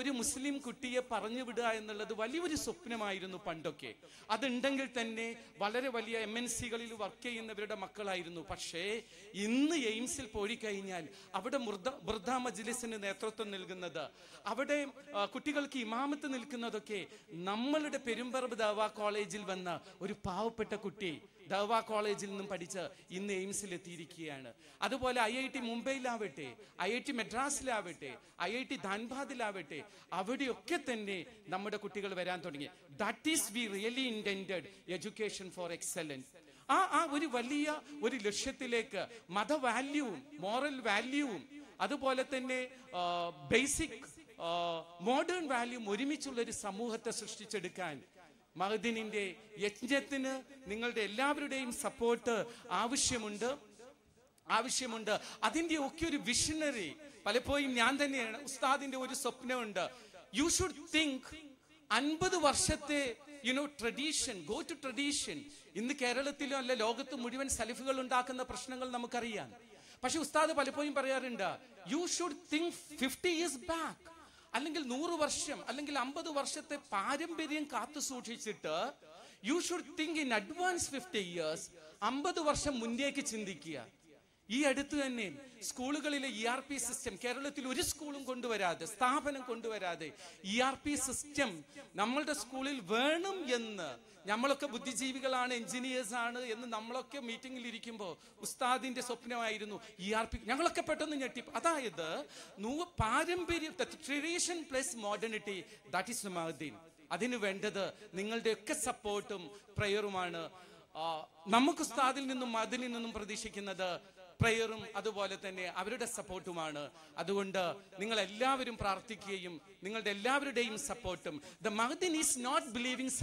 ഒരു മുസ്ലിം കുട്ടിയെ പറഞ്ഞു വിടുക എന്നുള്ളത് വലിയൊരു സ്വപ്നമായിരുന്നു പണ്ടൊക്കെ. അതുണ്ടെങ്കിൽ തന്നെ വളരെ വലിയ MNCകളിൽ വർക്ക് ചെയ്യുന്നവരുടെ മക്കളായിരുന്നു. പക്ഷേ ഇന്ന് എയിംസിൽ പോയി കഴിഞ്ഞാൽ അവിടെ വൃദ്ധ മജ്ലിസിന് നേതൃത്വം നൽകുന്നത്, അവിടെ കുട്ടികൾക്ക് ഇമാമത്ത് നിൽക്കുന്നതൊക്കെ നമ്മളുടെ പെരുമ്പറമ്പ് ദഅ്വാ കോളേജിൽ വന്ന ഒരു പാവപ്പെട്ട കുട്ടി ദഅ്വാ കോളേജിൽ നിന്നും പഠിച്ച് ഇന്ന് എയിംസിൽ എത്തിയിരിക്കുകയാണ്. അതുപോലെ IIT മുംബൈയിലാവട്ടെ, IIT മദ്രാസിലാവട്ടെ, IIT ധാൻബാദിലാവട്ടെ, അവിടെയൊക്കെ തന്നെ നമ്മുടെ കുട്ടികൾ വരാൻ തുടങ്ങി. That is we really intended education for excellence. ആ ഒരു വലിയ ഒരു ലക്ഷ്യത്തിലേക്ക് മത വാല്യൂവും മോറൽ വാല്യൂവും അതുപോലെ തന്നെ ബേസിക് മോഡേൺ വാല്യൂവും ഒരുമിച്ചുള്ളൊരു സമൂഹത്തെ സൃഷ്ടിച്ചെടുക്കാൻ മഅ്ദിനിന്റെ യജ്ഞത്തിന് നിങ്ങളുടെ എല്ലാവരുടെയും സപ്പോർട്ട് ആവശ്യമുണ്ട്. അതിൻ്റെ ഒക്കെ ഒരു വിഷണറി പലപ്പോഴും ഞാൻ തന്നെയാണ്. ഉസ്താദിന്റെ ഒരു സ്വപ്നമുണ്ട്, യു ഷുഡ് തിങ്ക് 50 വർഷത്തെ ട്രഡീഷൻ, ഗോ ടു ട്രഡീഷൻ. ഇന്ന് കേരളത്തിലും അല്ല ലോകത്ത് മുഴുവൻ സലഫുകൾ ഉണ്ടാക്കുന്ന പ്രശ്നങ്ങൾ നമുക്കറിയാം. പക്ഷെ ഉസ്താദ് പലപ്പോഴും പറയാറുണ്ട് you should think 50 years back, അല്ലെങ്കിൽ 100 വർഷം അല്ലെങ്കിൽ 50 വർഷത്തെ പാരമ്പര്യം കാത്തു സൂക്ഷിച്ചിട്ട് you should think in advance 50 years, 50 വർഷം മുന്നേക്ക് ചിന്തിക്കുക. ഈ അടുത്ത് തന്നെ സ്കൂളുകളിലെ ERP സിസ്റ്റം കേരളത്തിൽ ഒരു സ്കൂളും കൊണ്ടുവരാതെ, സ്ഥാപനം കൊണ്ടുവരാതെ ERP സിസ്റ്റം നമ്മളുടെ സ്കൂളിൽ വേണം എന്ന് നമ്മളൊക്കെ ബുദ്ധിജീവികളാണ്, എൻജിനീയേഴ്സ് ആണ് എന്ന് നമ്മളൊക്കെ മീറ്റിംഗിൽ ഇരിക്കുമ്പോൾ ഉസ്താദിന്റെ സ്വപ്നമായിരുന്നു ERP. ഞങ്ങളൊക്കെ പെട്ടെന്ന് ഞെട്ടി. അതായത് പാരമ്പര്യം, tradition plus modernity, that is Madin. അതിന് വേണ്ടത് നിങ്ങളുടെയൊക്കെ സപ്പോർട്ടും പ്രയറുമാണ്. നമുക്ക് ഉസ്താദിൽ നിന്നും മഅ്ദിനിൽ നിന്നും പ്രതീക്ഷിക്കുന്നത് പ്രയറും അതുപോലെ തന്നെ അവരുടെ സപ്പോർട്ടുമാണ്. അതുകൊണ്ട് നിങ്ങൾ എല്ലാവരും പ്രാർത്ഥിക്കുകയും നിങ്ങളുടെ എല്ലാവരുടെയും സപ്പോർട്ടും. The Madin is not believing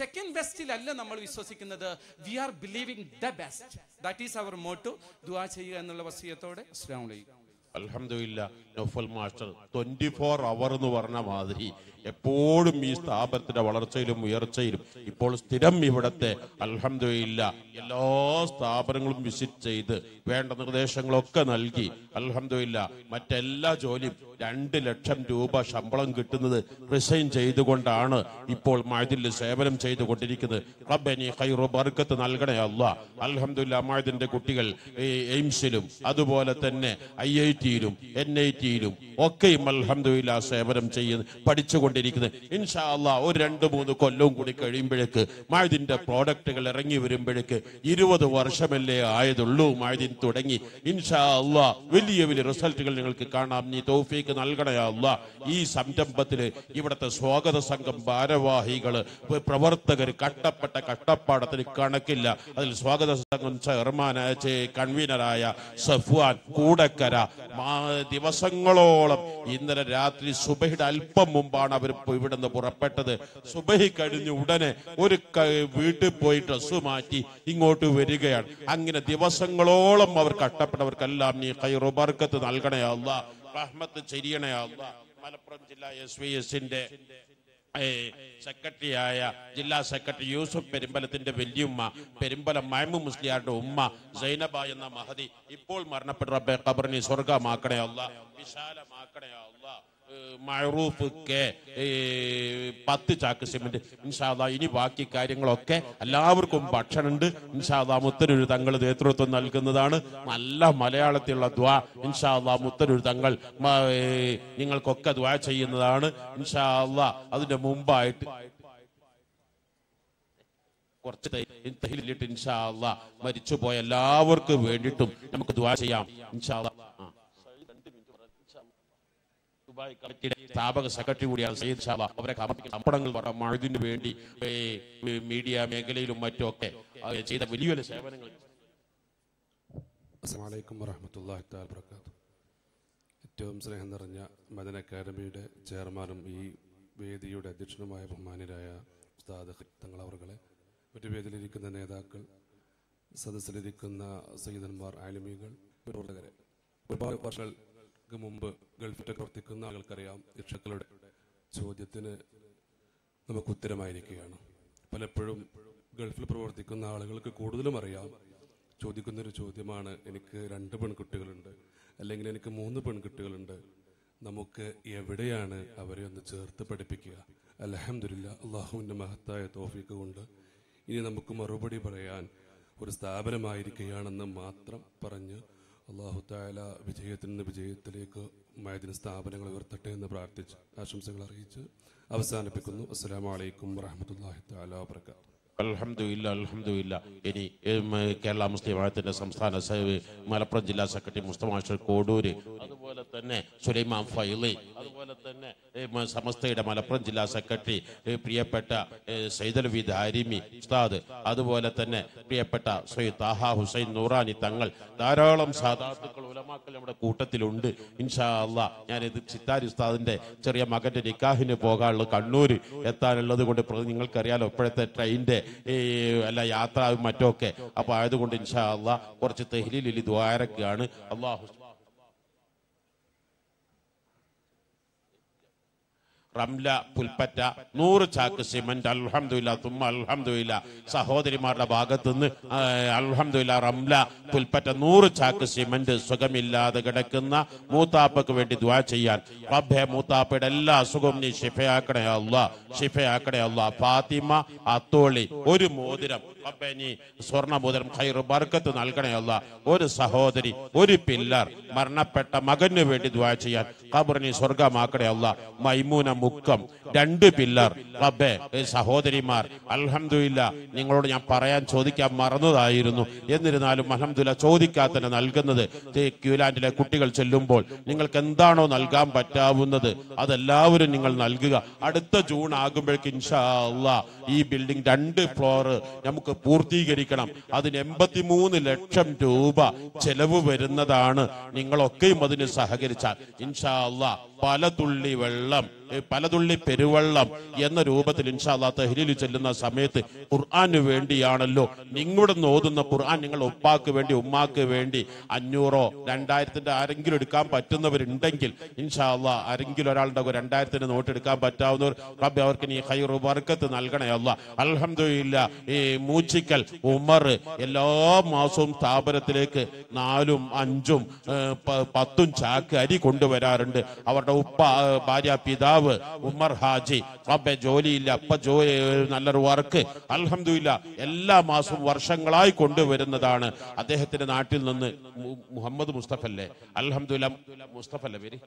second ബെസ്റ്റിലല്ല നമ്മൾ വിശ്വസിക്കുന്നത്. We are believing the best. That is our motto. ദുആ ചെയ്യുക എന്നുള്ള വസിയത്തോടെ അസ്സലാമു അലൈക്കും. Alhamdulillah, Naufal Master, 24 hours in the Varna Madri, a poor Mista Abbot, the Valarchilum, we are Chilum, a poor Stidam, we were at the Alhamdulillah, a lost Aberangum visit Jade, went on the Shanglockan Algi, Alhamdulillah, Matella Jolim, Dandil, Cham Duba, Shambalan Gutan, Resign Jade Gondana, a poor Mardil, Sabaram Jade Gotinik, Rabani, Cairo Barkat and Algana Allah, Alhamdulillah, Mardin de Kutigal, Aim Silum, Adubolatene, I. N8 okay, Malhamdulillah, Severam Chayan, Padichogonik, Inshallah, or Randamu, the Kolungunik, Imbedic, Mardin, the product, Rangi, Imbedic, Idu, the Warshamele, I, the Lu, Mardin, Todangi, Inshallah, will you be the result of the Karnamni, Tofik, and Algana Allah, E. Samtam Batile, Ibrata Swaga, the Sankam Barava, Higala, Pravarta, Kata Pata, the Karnakilla, Al Swaga, the Sankan Sarmana, Conveneraya, Safuan, Kudakara. Divasangalola in the Ratri Subahid Alpa Mumbana Pivot and the Borapata, Subahika in Udane, Urika Vita Poeta Sumati, Ingo to Verigayan, Angina Divasangalola, Mavakata, our Kalami, Cairo Barkat, and Algana Allah, Rahmat the Chediana Allah, Malaprantilla, SVS in there. Secretary Aya, Jilla Secretary Yusuf Perimbala in the Viliuma, Perimbala Maimu Musliado Umma, Zainabayana Mahadi, Ipol Marna Pedrabe Cabernet Sorga Makare Allah, Vishala Makare Allah. My roof, Patti Chakasim, Inshallah, Inivaki, guiding Loke, Lavar Kumpachan, Inshallah Mutter Dangle, the Etroton Alcanadana, Mala Malaya Tiladua, Inshallah Mutter Dangle, my Ningal Coca Duacha in the Lana, Inshallah, other than Mumbai. In the hill, Inshallah, my Chuboy, Lavar Kuvenditum, Namakuduacha, Inshallah. Sabah Secretary would have said Sabah over a couple of Martin Vendi media Megali Lumatoke. I say that will you say Assalamualaikum warahmatullahi wabarakatuh. Terms Rehandaranya, Madan Academy, Chairman, we the Uda Dictionary of Manidaya, Star the Tangalavagale, but we the Lyric and the Nedakal, Southern Silicon, Southern Bar Island Mumba, Gulfita Kortikana, Alcaria, the chocolate, so the dinner Namakutera Mairikiano. Palapur, Gulflipur, the Kana, Alcacuda Maria, Chodikunda, Chodimana, and a Randaban Kutilunda, a Langanic Mundaban Kutilunda, Namuka, Evadiana, Avarian the Church, the Padipikia, Alhamdulillah, Allahunda Mahataya, Tofikunda, in Namukuma Robadi Barayan, who is the Aberamaikian and the Matra Paranya. Allah Ta'ala, Vijayatan, the Vijayatalik, Ma'din Stabangal, Vertain, the Bratich, Asham Sangla Richa, Avasana Pikuno, Assalamu alaikum, Rahmatullahi Ta'ala, Braka. Alhamdulillah, Alhamdulillah, any Kerala Muslim at the Samstana Save, Malaprajila Secretary Mustamasha Koduri, Adwalatane, Suleiman Faili, Adwalatane, Samastada, Malaprajila Secretary, Priyapata, Saidal Vid Harimi, Stade, Adwalatane, Priyapata, Saitaha, Hussein Nurani Tangal, Daralam Sada, the Kulamakal Kuta Tilunde, Inshallah, Yanid Sitari Stadende, Cheria Makati Kahine Boga, Lokanuri, Etan Lodu, the Proningal Karyal of Preta Train Day. Layatra Matoke, Abad Inshallah, Porchita Hilly Duara Garn, Allah Ramla, Pulpata, Nur Chakasim, and Alhamdulillah, Tumal, Alhamdulillah, Sahodri Marabagatun, Alhamdulillah, Ramla, Pulpata, Nur Chakasim, and Sogamilla, the Gadakana, Mutapa Kuvendi Duachayan, Rabhe Mutapedella, Sugumni, Shifeakre Allah, Shifeakre Allah, Fatima, Atoli, Uri Modiram, Abeni, Sorna Modern Cairo Barkat, and Alcanella, Uri Sahodri, Uri Pillar, Marnapeta, Maganevendi Duachayan, Kaburni Sorga Makre Allah, Maimuna. Mukkam, Dandu Pillar, Rabbe, Sahodri Mar, Alhamdulillah, Ningodia Parayan, Chodika Marano, Irunu, Yenrinal, Mahamdullah, Chodikat and Alganade, take Kulan and a critical Chelumbol, Ningal Kandano, Nalgam, Batavunda, other Laur and Ningal Nalgiga, Adata June Agubek, Inshallah, E building Dandu Flora, Namukapurti Gerikanam, other Empathy Moon, Electrum Tuba, Chelavu Vedanadana, Ningaloke Madinisa Hagaricha, Inshallah, Palatuli Velam. Paladulli Peruvallam, Yenna Rubatil Inshallah, the Hilil Chelina Samet, Quran Vendi Yanalo, Ningud Nodan, the Quran, Ningal Opak Vendi, Umak Vendi, Anuro, Dandai, the Aringil Camp, at Tunaver Intenkil, Inshallah, Aringular Aldagar and Dai, the Noted Camp at Townor, Rabbi Orkani, Hayro Barkat, and Alganayala, Alhamdulillah, a Muchikal, Umar, Ella, Masum Tabarak, Nalum, Anjum, Patun Chak, Adi Kundavarand, our Upa, Badia Pidav, Umar Haji, Rabbe Joli, Lapajo, Nalarwarke, Alhamdulillah, Ella Masum Warshangalai Kundavarandana, Adehet and Artil, Muhammad Mustafa, Alhamdulillah Mustafa Leveri.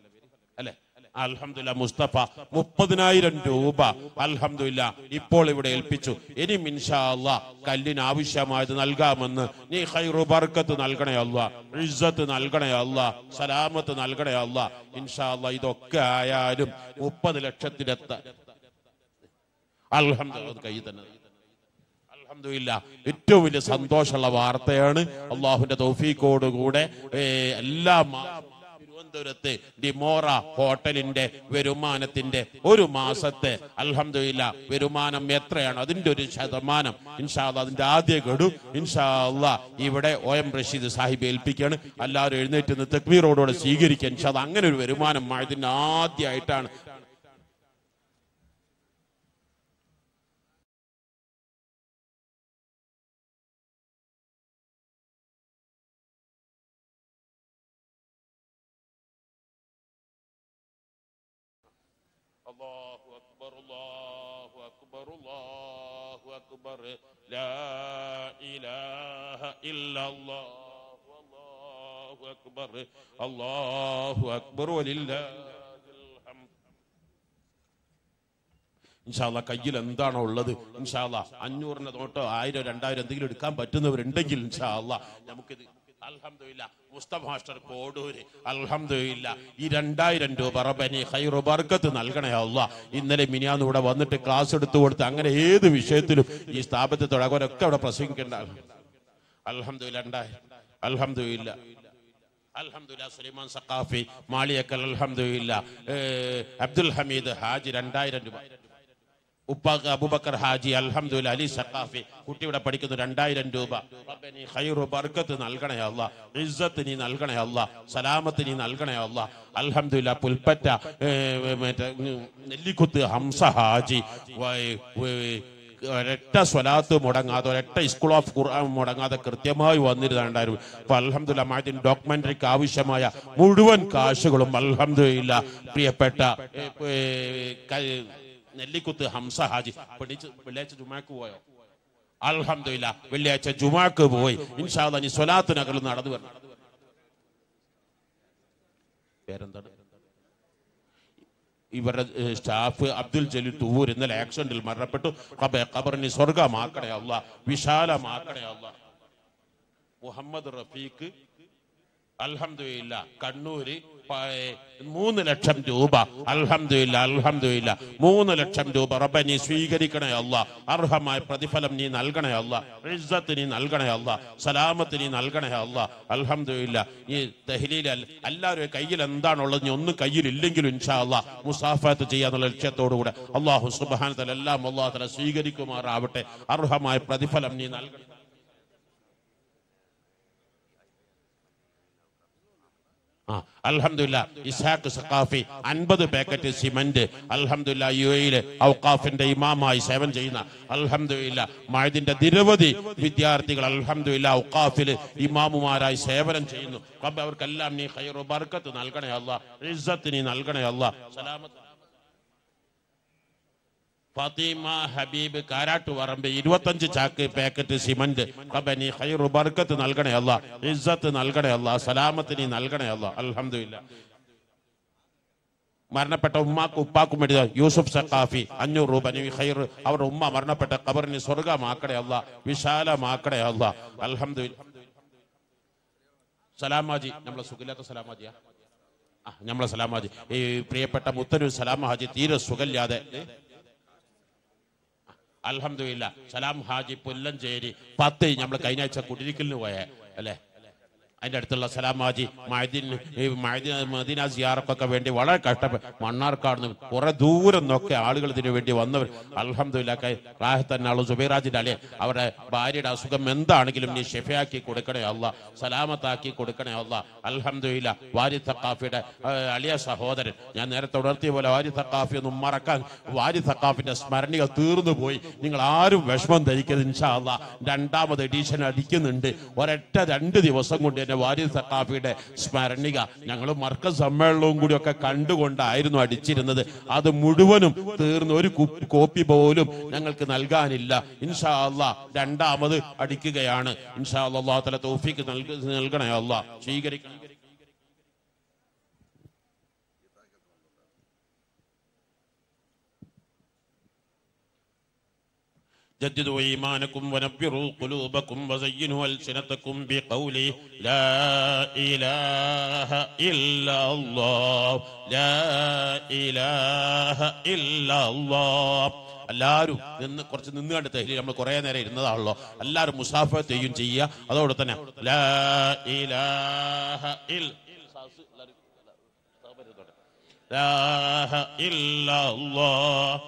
Alhamdulillah Mustafa, Mupadinair Duba, Alhamdulillah, Ipole would help you. Any Minshallah, Kalina Avishamad and Algaman, Nihai Rubarkat and Alganayallah, Rizat and Alganayallah, Salamat and Alganayallah, Inshallah, Idokaya, Mupadilla Chatirata Alhamdulillah. Alhamdulillah, it too will Santosh Lavarterne, Allah with the Tofi Kodu Gude, Lama. Demora hotel in the Verumana Tinde, Urumasate, Alhamdulillah, Verumana Metra, and Adindu Shadamanam, Inshallah, and Dadi Gudu, Inshallah, Ivade, Oem Rashid Sahibel Pican, Allah Renate and the Takmir Road or Sigiri and Shadangan, Verumana, Ma'din, not the Aitan. Allahu Akbar, La ilaha illallah, Allahu Akbar, walillahil hamd. Inshallah, Kajil and Dana or Ladu, Inshallah, Anur and the daughter, Ida and died and they would come, but to the Rendagil, Inshallah. Alhamdulillah, Mustafa Master Koduri, Alhamdulillah, Idan died and do Barabani, Hayro Barkat and Alganayallah, in the Minian would have wanted a class or two or Tangan, he the Vishetu, he stopped at the Ragoda Kavasink and Alhamdulillah, Alhamdulillah. Alhamdulillah, Suleiman Saquafi, Maliakal, Alhamdulillah, Abdul Hamid Hajir and died and Upaga Bubakar Haji, Alhamdulillah, Ali Saquafi, who took a particular and died in Duba, Hayro Barkat and Alganayallah, Rizat in Alganayallah, Salamat in Alganayallah, Alhamdulillah Pulpata, Likut Hamza Haji, why Retta Swalato, Modangado, Retta School of Quran, Modangada Kurtema, you wanted and I will. Alhamdulillah, Ma'din documentary Kavishamaya, Muduan Kashagulum, Alhamdulillah, Priapeta. Likut Hamza Haji, but it's related to Makuoil. Alhamdulillah, will let a Jumaka boy, Inshallah, Nisolat and Agulanadu. Even staff Abdul Jalil Tuwur in the election, Del Marapato, Kabarni Sorga, Makarella, Vishala Makarella, Muhammad Rafiq, Alhamdulillah, Kanuri. Moon election Duba, Alhamdulillah, Alhamdulillah, Moon election Duba, Rabani Swigarikana, Arhamai Pradifalam in Alganayallah, Rizatin in Alganayallah, Salamatin in Alganayallah, Alhamdulillah, the Hilal, Allah Kayil and Dan or Kayil Lingil Inshallah, Musafa to Jianal Chetor, Allah Subhanahu Allah, Allah, Swigarikum Rabate, Arhamai Pradifalam in Alganayallah. Alhamdulillah, Ishaq Saquafi, Anbadu Packet Simande, Alhamdulillah, UAE, Awqaf and the Imama is seven Jaina, Alhamdulillah, Ma'din the Diravadi, Vidyartical, Alhamdulillah, Awqafil, Imamumara is seven and Jaina, Kabar Kalami, Hayro Barkat and Alganayallah, Rizatin in Alganayallah, Salamat Fatima Habib Karatu Arambe, Idwatanji Chaki Packet Simande, Kabani Hayro Barkat and Alganayallah, Rizzat and Alganayallah, Salamatin in Alganayallah, Alhamdulillah. Marna Pataku Pakumeda, Yusuf Saquafi, Anu Rubani Hayr, our Umma, Marna Pata Kabarni Sorga, Makarella, Vishala Makarella, Alhamdulillah. Salamaji, Namasukilata Salamaji, Namla Salamaji, a Priapatamuturu Salamaji, Tira Sugalia. Alhamdulillah, Salam Haji Pulanjeri, Pate, Yamakaina Chakudikil, അതിൻ്റെ അടുത്തുള്ള സലാമാജി Medina സിയാറക്കൊക്കെ വേണ്ടി വളരെ കഷ്ടപ്പെട്ട് മണ്ണാർക്കാടുന്ന് കുറെ ദൂരം നോക്കി ആളുകൾ ഇതിനു വേണ്ടി വന്നവർ അൽഹംദുലില്ലാഹ് റാഹത്തൻ ആളു സുബൈറാജിൻ്റെ അല്ലേ അവരുടെ ഭാര്യയുടെ അസുഖം എന്താണെങ്കിലും നീ ഷെഫയാക്കി കൊടുക്കണേ അല്ലാ, സലാമത്താക്കി കൊടുക്കണേ അല്ലാ. അൽഹംദുലില്ലാഹ് വാരിദ് സഖാഫിയുടെ അലിയ സഹോദരൻ, ഞാൻ നേരത്തെ ഉണർത്തിയ പോലെ വാരിദ് സഖാഫി ഒന്നും മറക്കാൻ വാരിദ് സഖാഫിൻ്റെ സ്മരണികൾ തീർന്നു പോയി. നിങ്ങൾ ആരും വിഷമം ധരിക്കരുത് ഇൻഷാ അല്ലാ. രണ്ടാമത് എഡിഷൻ അടിക്കുന്നുണ്ട്. ഒരൊറ്റ 2 ദിവസം കൊണ്ട് തന്നെ വാരിദ് സഖാഫിയുടെ സ്മരണിക ഞങ്ങൾ മർക്കസ് സമ്മേളനവും കൂടി ഒക്കെ കണ്ടുകൊണ്ടായിരുന്നു അടിച്ചിരുന്നത്. അത് മുഴുവനും തീർന്ന് ഒരു കോപ്പി പോലും ഞങ്ങൾക്ക് നൽകാനില്ല. ഇൻഷാ അല്ലാ രണ്ടാമത് അടിക്കുകയാണ്. ഇൻഷാ അല്ലാ അല്ലാഹു തആല തൗഫീഖ് നൽകണേ അല്ലാ, സ്വീകരിക്കണം. جددوا إيمانكم ونبروا قلوبكم وزينوا ألسنتكم بقوله لا إله إلا الله لا إله إلا الله. എല്ലാവരും നിന്ന് കുറച്ച് നിന്ന് കണ്ട് തഹ്ലീൽ നമ്മൾ കുറേ നേരം ഇരുന്നതാണല്ലോ. എല്ലാവരും മുസാഫ തെയ്യും ചെയ്യുക. അതോടെ തന്നെ ലാ ഇലാഹ ഇല്ലല്ലാഹ് ലാ ഇലാഹ ഇല്ലല്ലാഹ്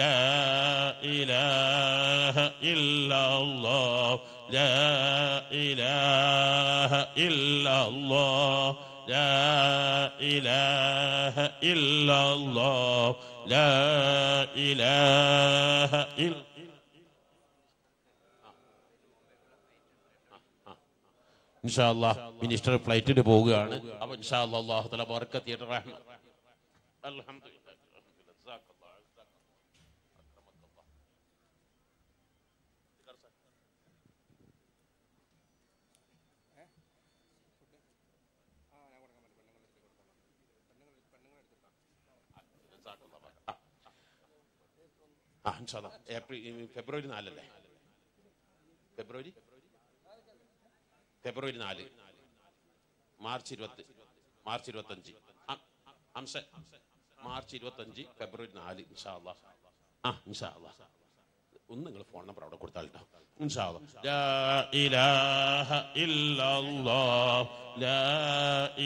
لا إله إلا الله لا إله إلا الله لا إله إلا الله لا إله إلا الله لا إله إلا الله لا إله إلا الله لا إله إلا ഇൻഷാ അല്ലാ. മിനിസ്റ്റർ ഫ്ലൈറ്റിന് പോവുകയാണ്. അപ്പൊ ഇൻഷാ അല്ലാ അല്ലാഹു തആല ബർക്കത്ത് ചെയ്യട്ടെ, റഹ്മത്ത്. അൽഹംദുലില്ലാഹ്. ഇൻഷാ അല്ലാ ഫെബ്രുവരി 4 അല്ലേ? ഫെബ്രുവരി 4, മാർച്ച് 25, മാർച്ച് 25, ഫെബ്രുവരി 4 ഇൻഷാ അല്ലാ. ഇൻഷാ അല്ലാ ഒന്ന് നിങ്ങൾ ഫോൺ നമ്പർ അവിടെ കൊടുത്താൽ കേട്ടോ. ഇൻഷാ അല്ലാ. ലാ ഇലാഹ ഇല്ലല്ലാഹ് ലാ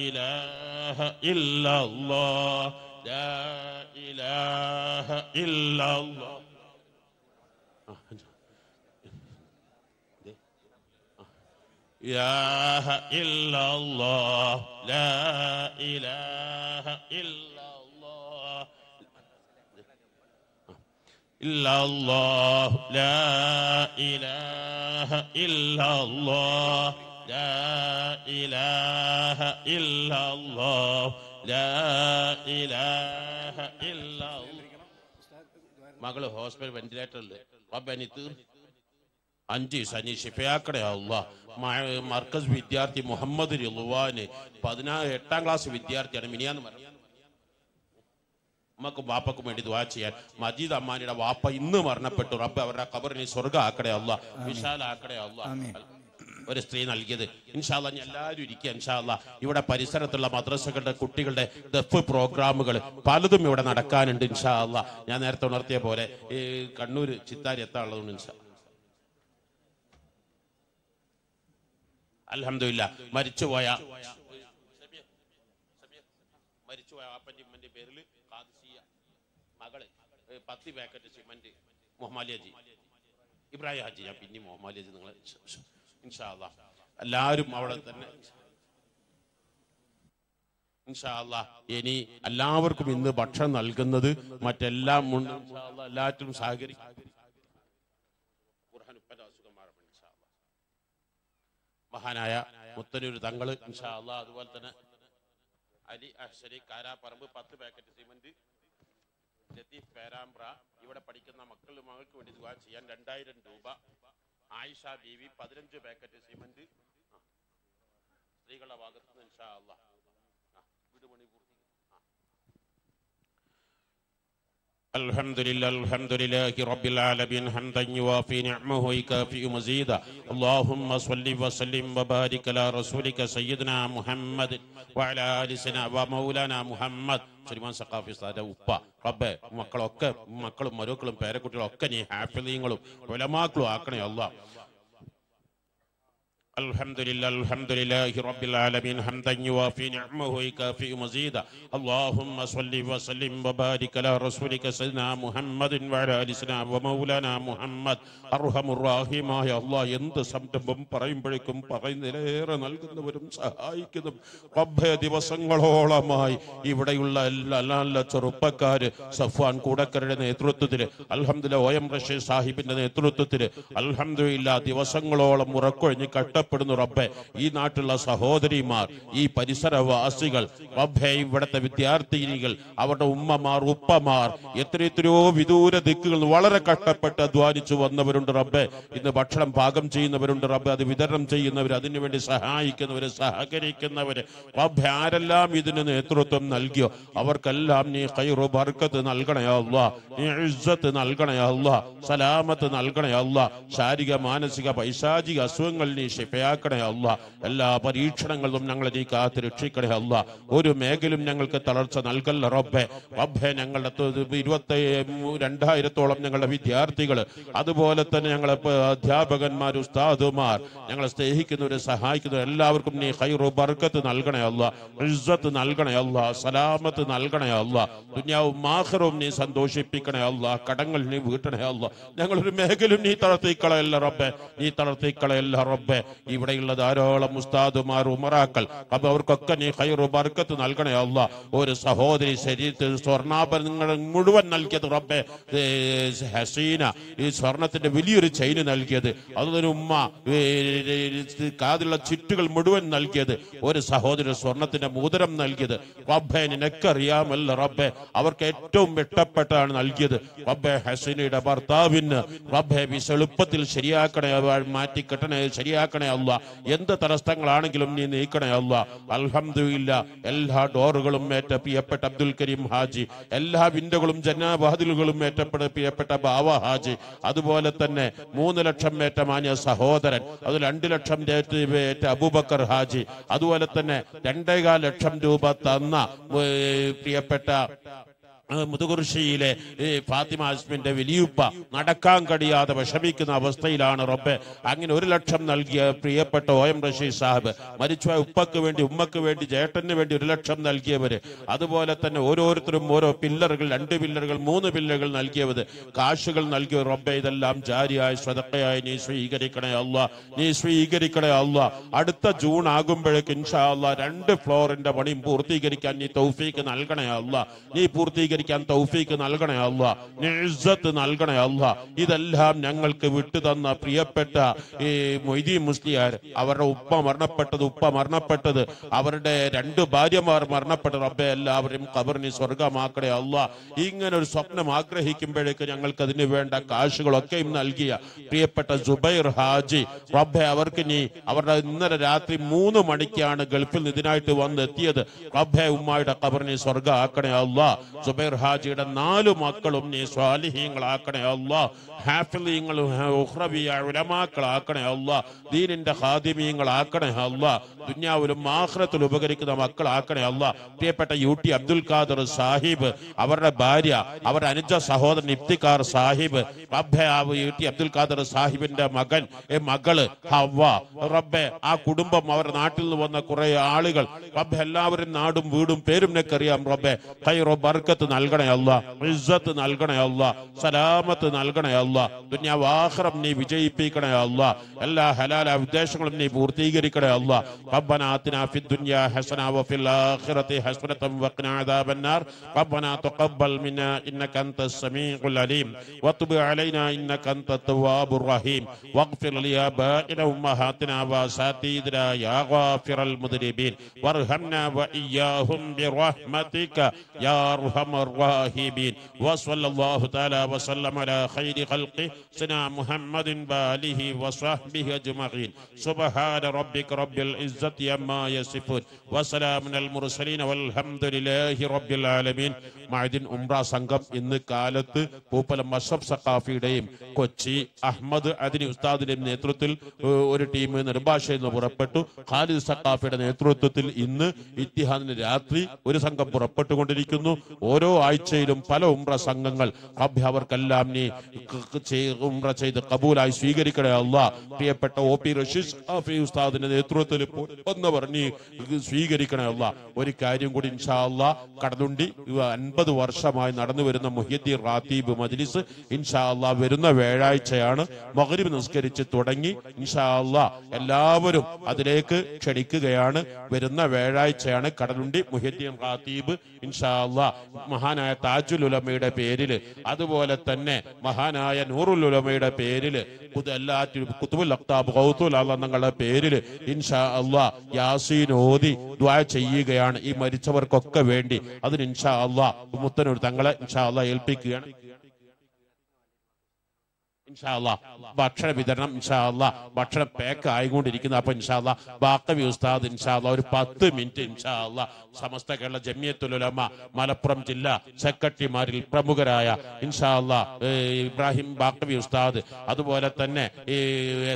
ഇലാഹ ഇല്ലല്ലാഹ് ലാ ഇലാഹ ഇല്ലല്ലാഹ്. لا إله إلا الله لا إله إلا الله إلا الله لا إله إلا الله لا إله إلا الله لا إله إلا الله. മകള് ഹോസ്പിറ്റൽ വെന്റിലേറ്ററില് അബനിത് 5 ദിവസം ഷിഫയാക്കണേ അള്ളാ. മർക്കസ് വിദ്യാർത്ഥി മുഹമ്മദ് റിളുവാന് 18ാം ക്ലാസ് വിദ്യാർത്ഥിയാണ്. മിനിയാന്ന് അമ്മക്കും വാപ്പക്കും വേണ്ടി ദുആ ചെയ്യാൻ. മജീദ് അമ്മാനിയുടെ വാപ്പ ഇന്ന് മരണപ്പെട്ടു. റബ്ബ് അവരുടെ ഖബറിനെ സ്വർഗ്ഗ ആക്കണേ അള്ളാ, വിശാലാക്കണേ അള്ളാ. ഒരു സ്ത്രീ നൽകിയത്. ഇൻഷാ അല്ലാ എല്ലാവരും ഇരിക്കുക. ഇൻഷാ അല്ലാ ഇവിടെ പരിസരത്തുള്ള മദ്രസകളുടെ കുട്ടികളുടെ ദഫ് പ്രോഗ്രാമുകൾ പലതും ഇവിടെ നടക്കാനുണ്ട്. ഇൻഷാ അല്ലാ ഞാൻ നേരത്തെ ഉണർത്തിയ പോലെ ഈ കണ്ണൂർ ചിത്താരി എത്താനുള്ളതുകൊണ്ട് ഇൻഷാ അൽഹംദുലില്ലാ. മരിച്ചുപോയ ആപ്പൻ്റെ പേരിൽ ഖാദിസിയ മകള് 10 പാക്കറ്റ് സിമന്റ് മുഹമ്മദ് ഹാജി ഇബ്രാഹിം ഹാജി, ഞാൻ പിന്നെ മുഹമ്മദ് ഹാജി നിങ്ങളെ ഇൻഷാ അല്ലാഹ് എല്ലാവരും അവിടെ തന്നെ ഇൻഷാ അല്ലാഹ്. ഇനി എല്ലാവർക്കും ഇന്ന് ഭക്ഷണം നൽകുന്നത് മറ്റെല്ലാം എല്ലാറ്റും സഹകരിക്കും. മഹാനായ മുത്തനൂർ തങ്ങൾ ഇൻഷാ അല്ലാഹ്, അതുപോലെ തന്നെ അലി അഹ്സരി കാരാപ്പറമ്പ് 10 പാക്കറ്റ് സിമന്റ്, ലത്തീഫ് പേരാമ്പ്ര ഇവിടെ പഠിക്കുന്ന മകൾക്ക് വേണ്ടി ദുആ ചെയ്യാൻ 2000 രൂപ, ആയിഷ ബീവി 15 പാക്കറ്റ് സിമന്റ് സ്ത്രീകളുടെ ഭാഗത്ത് നിന്ന് ഇൻഷാ അല്ലാഹ്. الحمد لله الحمد لله رب العالمين حمدا يوافي نعمه ويكافئ مزيدا اللهم صل وسلم وبارك على رسولك سيدنا محمد وعلى آله ومولانا محمد. ഷെരീമാൻ സഖാഫി ഉസ്താദിന്റെ ഉപ്പ റബ്ബേ മക്കളൊക്കെ മക്കളും മരുക്കളും പേരക്കുട്ടികളൊക്കെ നീ ഹാഫിളീങ്ങളും ഉലമാക്കളും ആക്കണേ അല്ലാഹ്. الحمد لله رب العالمين حمدا يوافي نعمه ويكافئ مزيدا اللهم صل وسلم وبارك على رسولك سيدنا محمد وعلى آله ومولانا محمد أرحم الراحمين. يا الله എന്ത് സംരംഭം പറയുമ്പോഴേക്കും പറയുന്നതിലേറെ നൽകുന്നവരും സഹായിക്കുന്നതും റബ്ബേ ദിവസങ്ങളോളമായി ഇവിടെയുള്ള എല്ലാ നല്ല ചെറുപ്പക്കാർ സഫ്വാൻ കൂടക്കരുടെ നേതൃത്വത്തിൽ അൽഹംദുലില്ലാഹ് ഒ എം റഷീദ് സാഹിബിന്റെ നേതൃത്വത്തിൽ അൽഹംദുലില്ലാഹ് ദിവസങ്ങളോളം ഉറക്കൊഴിഞ്ഞ് കട്ട റബ്ബേ ഈ നാട്ടിലുള്ള സഹോദരിമാർ ഈ പരിസരവാസികൾ റബ്ബേ ഇവിടുത്തെ വിദ്യാർത്ഥിനികൾ അവരുടെ ഉമ്മമാർ ഉപ്പമാർ എത്രയെത്രയോ വിദൂര ദിക്കുകൾ വളരെ കഷ്ടപ്പെട്ട് അധ്വാനിച്ചു വന്നവരുണ്ട് റബ്ബേ. ഇന്ന് ഭക്ഷണം പാകം ചെയ്യുന്നവരുണ്ട് റബ്ബേ, അത് വിതരണം ചെയ്യുന്നവർ, അതിനുവേണ്ടി സഹായിക്കുന്നവർ സഹകരിക്കുന്നവർ റബ്ബേ ആരെല്ലാം ഇതിന് നേതൃത്വം നൽകിയോ അവർക്കെല്ലാം നീ ഖൈറു ബർക്കത്ത് നൽകണേ അല്ലാഹ്, നീ ഇസ്സത്ത് നൽകണേ അല്ലാഹ്, സലാമത്ത് നൽകണേ അല്ലാഹ്, ശാരീരിക മാനസിക പൈശാചിക അസുഖങ്ങൾ നീ യാക്കണേ അല്ലാഹ്. എല്ലാ പരീക്ഷണങ്ങളിലും ഞങ്ങളെ നീ കാത്ത് രക്ഷിക്കണേ അല്ലാഹ്. ഒരു മേഖലയും ഞങ്ങൾക്ക് തളർച്ച നൽകല്ല റബ്ബേ. റബ്ബേ ഞങ്ങളുടെ 2000-ഓളം ഞങ്ങളുടെ വിദ്യാർത്ഥികൾ, അതുപോലെ തന്നെ ഞങ്ങളെ അധ്യാപകന്മാർ ഉസ്താദുമാർ, ഞങ്ങളെ സ്നേഹിക്കുന്നവരെ സഹായിക്കുന്നവർ എല്ലാവർക്കും നീ ഖൈറു ബർക്കത്ത് നൽകണേ അല്ലാഹ്, ഇസ്സത്ത് നൽകണേ അല്ലാഹ്, സലാമത്ത് നൽകണേ അല്ലാഹ്, ദുനിയാവും ആഖിറവും നീ സന്തോഷിപ്പിക്കണേ അല്ലാഹ്, കടങ്ങൾ നീ വീട്ടണേ അല്ലാഹ്. ഞങ്ങളൊരു മേഖലയും നീ തളർത്തിക്കളയല്ല റബ്ബേ, നീ തളർത്തിക്കളയല്ല റബ്ബേ. ഇവിടെയുള്ള ധാരാളം ഉസ്താദുമാർ ഉമറാക്കൾ അവർക്കൊക്കെ നീ ഖൈറു ബർക്കത്ത് നൽകണേ അല്ലാഹ്. ഒരു സഹോദരി ശരീരത്തിൽ സ്വർണ്ണാഭരണങ്ങൾ മുഴുവൻ നൽകിയത് റബ്ബേ, ഹസീന ഈ സ്വർണത്തിന്റെ വലിയൊരു ചെയിൻ നൽകിയത്, അതൊരു ഉമ്മ കാതിലുള്ള ചുറ്റുകൾ മുഴുവൻ നൽകിയത്, ഒരു സഹോദരി സ്വർണത്തിന്റെ മോതിരം നൽകിയത് റബ്ബേ നിനക്കറിയാമല്ല റബ്ബേ, അവർക്ക് ഏറ്റവും വെട്ടപ്പെട്ടാണ് നൽകിയത് റബ്ബേ. ഹസീനയുടെ ഭർത്താവിന് റബ്ബേ വിസെളുപ്പത്തിൽ ശരിയാക്കണേ, മാറ്റിക്കെട്ടണേ, ശരിയാക്കണേ അല്ലാഹ്. എന്ത് തടസ്സങ്ങളാണെങ്കിലും നീ നീക്കണേ അല്ലാഹ്. അൽഹംദുലില്ലാഹ് എല്ലാ ഡോറുകളും ഏറ്റ പ്രിയപ്പെട്ട അബ്ദുൽ കരീം ഹാജി, എല്ലാ വിൻഡോകളും ജനാവാതിലുകളും ഏറ്റപ്പെട്ട പ്രിയപ്പെട്ട ബാവ ഹാജി, അതുപോലെ തന്നെ 3 ലക്ഷം ഏറ്റ മാന്യ സഹോദരൻ, അത് 2 ലക്ഷം ഏറ്റ അബൂബക്കർ ഹാജി, അതുപോലെ തന്നെ 2.5 ലക്ഷം രൂപ തന്ന പ്രിയപ്പെട്ട മുതുകുർശിയിലെ ഫാത്തിമ ഹാസ്മിന്റെ വലിയുപ്പ നടക്കാൻ കഴിയാതെ വിഷമിക്കുന്ന അവസ്ഥയിലാണ് റബ്ബെ. അങ്ങനെ 1 ലക്ഷം നൽകിയ പ്രിയപ്പെട്ട ഒ എം റഷീദ് സാഹിബ്, മരിച്ചുപോയ ഉപ്പക്ക് വേണ്ടി ഉമ്മക്ക് വേണ്ടി ജേട്ടന് വേണ്ടി 1 ലക്ഷം നൽകിയവര്, അതുപോലെ തന്നെ ഓരോരുത്തരും ഓരോ പില്ലറുകൾ 2 പില്ലറുകൾ 3 പില്ലറുകൾ നൽകിയവർ കാശുകൾ നൽകിയ റബ്ബെ ഇതെല്ലാം ജാരിയായി സ്വതക്കയായി നീ സ്വീകരിക്കണേ അല്ലാഹ്, നീ സ്വീകരിക്കണേ അല്ലാഹ്. അടുത്ത ജൂൺ ആകുമ്പോഴേക്ക് ഇൻഷാ അല്ലാഹ് 2 ഫ്ലോറിന്റെ പണിയും പൂർത്തീകരിക്കാൻ നീ തൗഫീക്ക് നൽകണേ അല്ലാഹ്, നീ പൂർത്തീകരിക്കും തൗഫീക്ക് നൽകണേ അല്ലാഹ്, നീ ഇസ്സത്ത് നൽകണേ അല്ലാഹ്. ഇതെല്ലാം ഞങ്ങൾക്ക് വിട്ടുതന്ന പ്രിയപ്പെട്ട ഈ മൊയ്തീൻ മുസ്ലിയാർ, അവരുടെ ഉപ്പ മരണപ്പെട്ടത് അവരുടെ 2 ഭാര്യമാർ മരണപ്പെട്ട റബ്ബെ എല്ലാവരും ഖബറിനെ സ്വർഗമാക്കണേ അല്ലാഹ്. ഇങ്ങനെ ഒരു സ്വപ്നം ആഗ്രഹിക്കുമ്പോഴേക്ക് ഞങ്ങൾക്ക് അതിന് വേണ്ട കാശുകളൊക്കെയും നൽകിയ പ്രിയപ്പെട്ട ജുബൈർ ഹാജി റബ്ബെ അവർക്ക് നീ അവരുടെ ഇന്നലെ രാത്രി 3 മണിക്കാണ് ഗൾഫിൽ ഇതിനായിട്ട് വന്നെത്തിയത് റബ്ബെ ഉമ്മയുടെ ഖബറിനെ സ്വർഗമാക്കണേ അല്ലാഹ്. ഷക്കീർ ഹാജിയുടെ നാല് മക്കളും നീ സ്വാലിഹീങ്ങളാക്കണേ അല്ലാഹ്, ഹാഫിളീങ്ങളും ഉഖ്റവിയായ ഉലമാക്കളാക്കണേ അല്ലാഹ്, ദീനിന്റെ ഖാദിമീങ്ങളാക്കണേ അല്ലാഹ്, ദുനിയാവിലും ആഖിറത്തിലും ഉപകരിക്കുന്ന മക്കളാക്കണേ അല്ലാഹ്. പ്രിയപ്പെട്ട യൂട്ടി അബ്ദുൽ ഖാദർ സാഹിബ്, അവരുടെ ഭാര്യ, അവരുടെ അനുജ സഹോദരൻ ഇഫ്തിഖാർ സാഹിബ്, റബ്ബയാവ് യൂട്ടി അബ്ദുൽ ഖാദർ സാഹിബിന്റെ മകൻ മകള് ഹവ്വ, റബ്ബേ ആ കുടുംബം, അവരുടെ നാട്ടിൽ നിന്ന് വന്ന കുറെ ആളുകൾ, റബ്ബേ എല്ലാവരും നാടും വീടും പേരും നിനക്കറിയാം റബ്ബേ. ഖൈറു ബർക്കത്ത് നൽകണേ അല്ലാഹ്, ഇസ്സത്ത് നൽകണേ അല്ലാഹ്, സലാമത്ത് നൽകണേ അല്ലാഹ്, ദുനിയാവ് ആഖിറം നീ വിജയിപ്പിക്കണേ അല്ലാഹ്, എല്ലാ ഹലാല ഉദ്ദേശങ്ങളും നീ പൂർത്തീകരിക്കണേ അല്ലാഹ്. റബ്ബനാ ആതിനാ ഫിദ്ദുനിയാ ഹസന വഫിൽ ആഖിറതി ഹസനത വഖനാ അദാബന്നാർ. റബ്ബനാ തഖബ്ബൽ മിനാ ഇന്നക അൻതസ് സമീഉൽ അലീം വതുബ് അലൈനാ ഇന്നക അൻതത് തവ്വാബുർ റഹീം വഗ്ഫിർ ലി ആബാഇനാ ഉമ്മഹാതിനാ വസാതീദിനാ യാ ഗാഫിറൽ മുദ്രിബീൻ വർഹംനാ വഇയ്യാഹും ബിറഹ്മതിക യാ അർഹമർ റഹീബീൻ. വസല്ലല്ലാഹു തആല വസല്ലമ അലാ ഖൈരി ഖൽഖി സന മുഹമ്മദിൻ വാലിഹി വസഹ്ബിഹി അജ്മഈൻ. സുബ്ഹാന റബ്ബിക റബ്ബിൽ ഇസ്സതി അമ്മാ യസിഫൂൻ വസലാമുൻ അൽ മുർസലീൻ വൽഹംദുലില്ലാഹി റബ്ബിൽ ആലമീൻ. മഅദിൻ ഉംറ സംഘം ഇന്ന് കാലത്ത് പൂപ്പലം മഷബ് സഖാഫിയുടെയും കൊച്ചി അഹമ്മദ് അദിനി ഉസ്താദിന്റെയും നേതൃത്വത്തിൽ ഒരു ടീം നെടുമ്പാശ്ശേരിയിൽ നിന്ന് പുറപ്പെട്ടു. ഖാലിദ് സഖാഫിയുടെ നേതൃത്വത്തിൽ ഇന്ന് ഇത്തിഹാദിന് രാത്രി ഒരു സംഘം പുറപ്പെട്ടുകൊണ്ടിരിക്കുന്നു. ഓരോ ആഴ്ചയിലും പല ഉംറ സംഘങ്ങൾ, റബ്ബേ അവർക്കെല്ലാം നീ ഉംറ ചെയ്ത് കബൂലായി സ്വീകരിക്കണേ അല്ലാഹ്. പ്രിയപ്പെട്ട ഒ പി റഷീദ് സഖാഫി ഉസ്താദിന്റെ നേതൃത്വത്തിൽ വന്നവർ നീ സ്വീകരിക്കണേ അല്ലാഹ്. ഒരു കാര്യം കൂടി ഇൻഷാ അല്ലാഹ്, കടലുണ്ടി 50 വർഷമായി നടന്നു വരുന്ന മുഹ്യിദ്ദീൻ റാത്തീബ് മജ്ലിസ് ഇൻഷാ അല്ലാഹ് വരുന്ന വ്യാഴാഴ്ചയാണ് മഗ്രിബ് നിസ്കരിച്ച് തുടങ്ങി. ഇൻഷാ അല്ലാഹ് എല്ലാവരും അതിലേക്ക് ക്ഷണിക്കുകയാണ്. വരുന്ന വ്യാഴാഴ്ചയാണ് കടലുണ്ടി മുഹ്യിദ്ദീൻ റാത്തീബ് ഇൻഷാ അല്ലാഹ് മഹാനായ താജുൽ ഉലമയുടെ പേരിൽ, അതുപോലെ തന്നെ മഹാനായ നൂറുൽ ഉലമയുടെ പേരിൽ, ഖുതുബുൽ അഖ്താബ് ഗൗത്തുൽ അള്ളങ്ങളുടെ പേരിൽ ഇൻഷാ അല്ലാഹ് യാസീൻ ഓതി ദുആ ചെയ്യുകയാണ് ഈ മരിച്ചവർക്കൊക്കെ വേണ്ടി. അതിന് ഇൻഷാ അല്ലാഹ് മുത്തനൂർ തങ്ങളെ ഇൻഷാ അല്ലാഹ് ഏൽപ്പിക്കുകയാണ്. ഇൻഷാ അല്ലാഹ് ഭക്ഷണ വിതരണം ഇൻഷാ അല്ലാഹ് ഭക്ഷണം പാക്ക് ആയിക്കൊണ്ടിരിക്കുന്നു. അപ്പൊ ഇൻഷാ അല്ലാഹ് ബാക്കവി ഉസ്താദ് ഇൻഷാ അല്ലാഹ് ഒരു 10 മിനിറ്റ് ഇൻഷാ അല്ലാഹ് സമസ്ത കേരള ജമിയത്തുൽ ഉലമ മലപ്പുറം ജില്ലാ സെക്രട്ടറിമാരിൽ പ്രമുഖരായ ഇൻഷാ അല്ലാഹ് ഇബ്രാഹിം ബാക്കവി ഉസ്താദ്, അതുപോലെ തന്നെ ഈ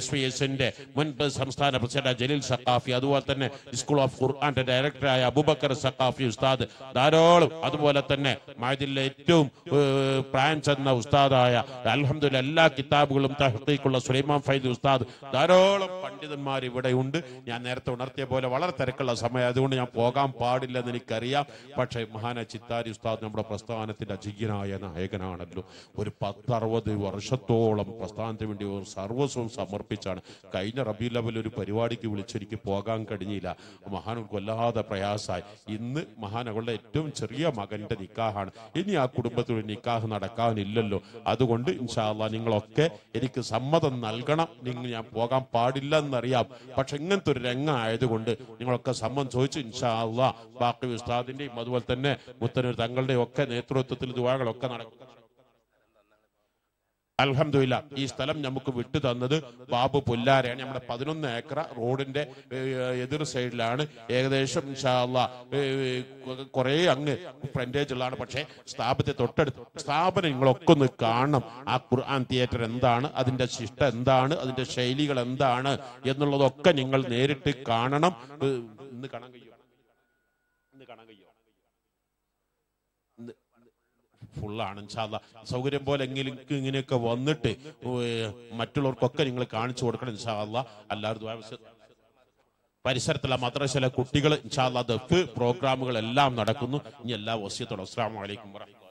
SVS-ന്റെ മുൻ സംസ്ഥാന പ്രസിഡന്റ് ജലീൽ സഖാഫി, അതുപോലെ തന്നെ സ്കൂൾ ഓഫ് ഖുർആന്റെ ഡയറക്ടറായ അബൂബക്കർ സഖാഫി ഉസ്താദ്, ധാരാളം, അതുപോലെ തന്നെ മഅദിനിലെ ഏറ്റവും പ്രായം ചെന്ന ഉസ്താദായ അൽഹംദുലില്ലാഹ് എല്ലാ കിതാബുകളും തഹ്ഖീഖുള്ള സുലൈമാൻ ഫൈദി ഉസ്താദ്, ധാരാളം പണ്ഡിതന്മാർ ഇവിടെ ഉണ്ട്. ഞാൻ നേരത്തെ ഉണർത്തിയ പോലെ വളരെ തിരക്കുള്ള സമയം, അതുകൊണ്ട് ഞാൻ പോകാൻ പാടില്ലെന്ന് എനിക്കറിയാം. പക്ഷേ മഹാനായ ചിത്താരി ഉസ്താദ് നമ്മുടെ പ്രസ്ഥാനത്തിന്റെ അജിഗ്യനായ നായകനാണല്ലോ. ഒരു 10-60 വർഷത്തോളം പ്രസ്ഥാനത്തിന് വേണ്ടി ഒരു സർവസ്വം സമർപ്പിച്ചാണ്. കഴിഞ്ഞ റബീഉൽ അവ്വൽ ഒരു പരിപാടിക്ക് വിളിച്ചെനിക്ക് പോകാൻ കഴിഞ്ഞില്ല, മഹാനവർക്ക് വല്ലാതെ പ്രയാസമായി. ഇന്ന് മഹാനവളുടെ ഏറ്റവും ചെറിയ മകന്റെ നിക്കാഹാണ്. ഇനി ആ കുടുംബത്തിൽ നിക്കാഹ് നടക്കാനില്ലല്ലോ. അതുകൊണ്ട് ഇൻഷാ അല്ലാഹ് നിങ്ങളൊക്കെ എനിക്ക് സമ്മതം നൽകണം. നിങ്ങൾ ഞാൻ പോകാൻ പാടില്ല എന്നറിയാം, പക്ഷെ ഇങ്ങനത്തെ ഒരു രംഗം ആയതുകൊണ്ട് നിങ്ങളൊക്കെ സമ്മതം ചോദിച്ചു. ഇൻഷാ അല്ലാഹ് ബാക്കി ഉസ്താദിന്റെയും അതുപോലെ തന്നെ മുത്തനൂർ തങ്ങളുടെയും ഒക്കെ നേതൃത്വത്തിൽ ദുആകളൊക്കെ നടക്കും. അൽഹംദുലില്ലാ ഈ സ്ഥലം നമുക്ക് വിട്ടു തന്നത് ബാബു പുല്ലാരയാണ്. നമ്മുടെ 11 ഏക്കർ റോഡിന്റെ എതിർ സൈഡിലാണ്. ഏകദേശം ഇൻഷാ അല്ലാഹ് കുറേ അങ്ങ് ഫ്രണ്ടേജുള്ളതാണ്. പക്ഷേ സ്ഥാപനത്തെ തൊട്ടടുത്ത് സ്ഥാപനം നിങ്ങളൊക്കെ ഒന്ന് കാണണം. ആ ഖുർആൻ തിയേറ്റർ എന്താണ്, അതിന്റെ ശിഷ്ട എന്താണ്, അതിന്റെ ശൈലികൾ എന്താണ് എന്നുള്ളതൊക്കെ നിങ്ങൾ നേരിട്ട് കാണണം. ഇന്ന് കാണാൻ കഴിയും, ഫുള്ളാണ്. ഇൻഷാ അല്ലാഹ് സൗകര്യം പോലെ എങ്കിലേക്ക് ഇങ്ങനെയൊക്കെ വന്നിട്ട് മറ്റുള്ളവർക്കൊക്കെ നിങ്ങൾ കാണിച്ചു കൊടുക്കണം. ഇൻഷാ അല്ലാഹ് എല്ലാവരും പരിസരത്തുള്ള മദ്രസയിലെ കുട്ടികൾ ഇൻഷാ അല്ലാഹ് ദഫ് പ്രോഗ്രാമുകൾ എല്ലാം നടക്കുന്നു. ഇനി എല്ലാ വസിയത്തോടെ അസ്സലാമു അലൈക്കും വറഹ്മത്തുള്ളാഹി.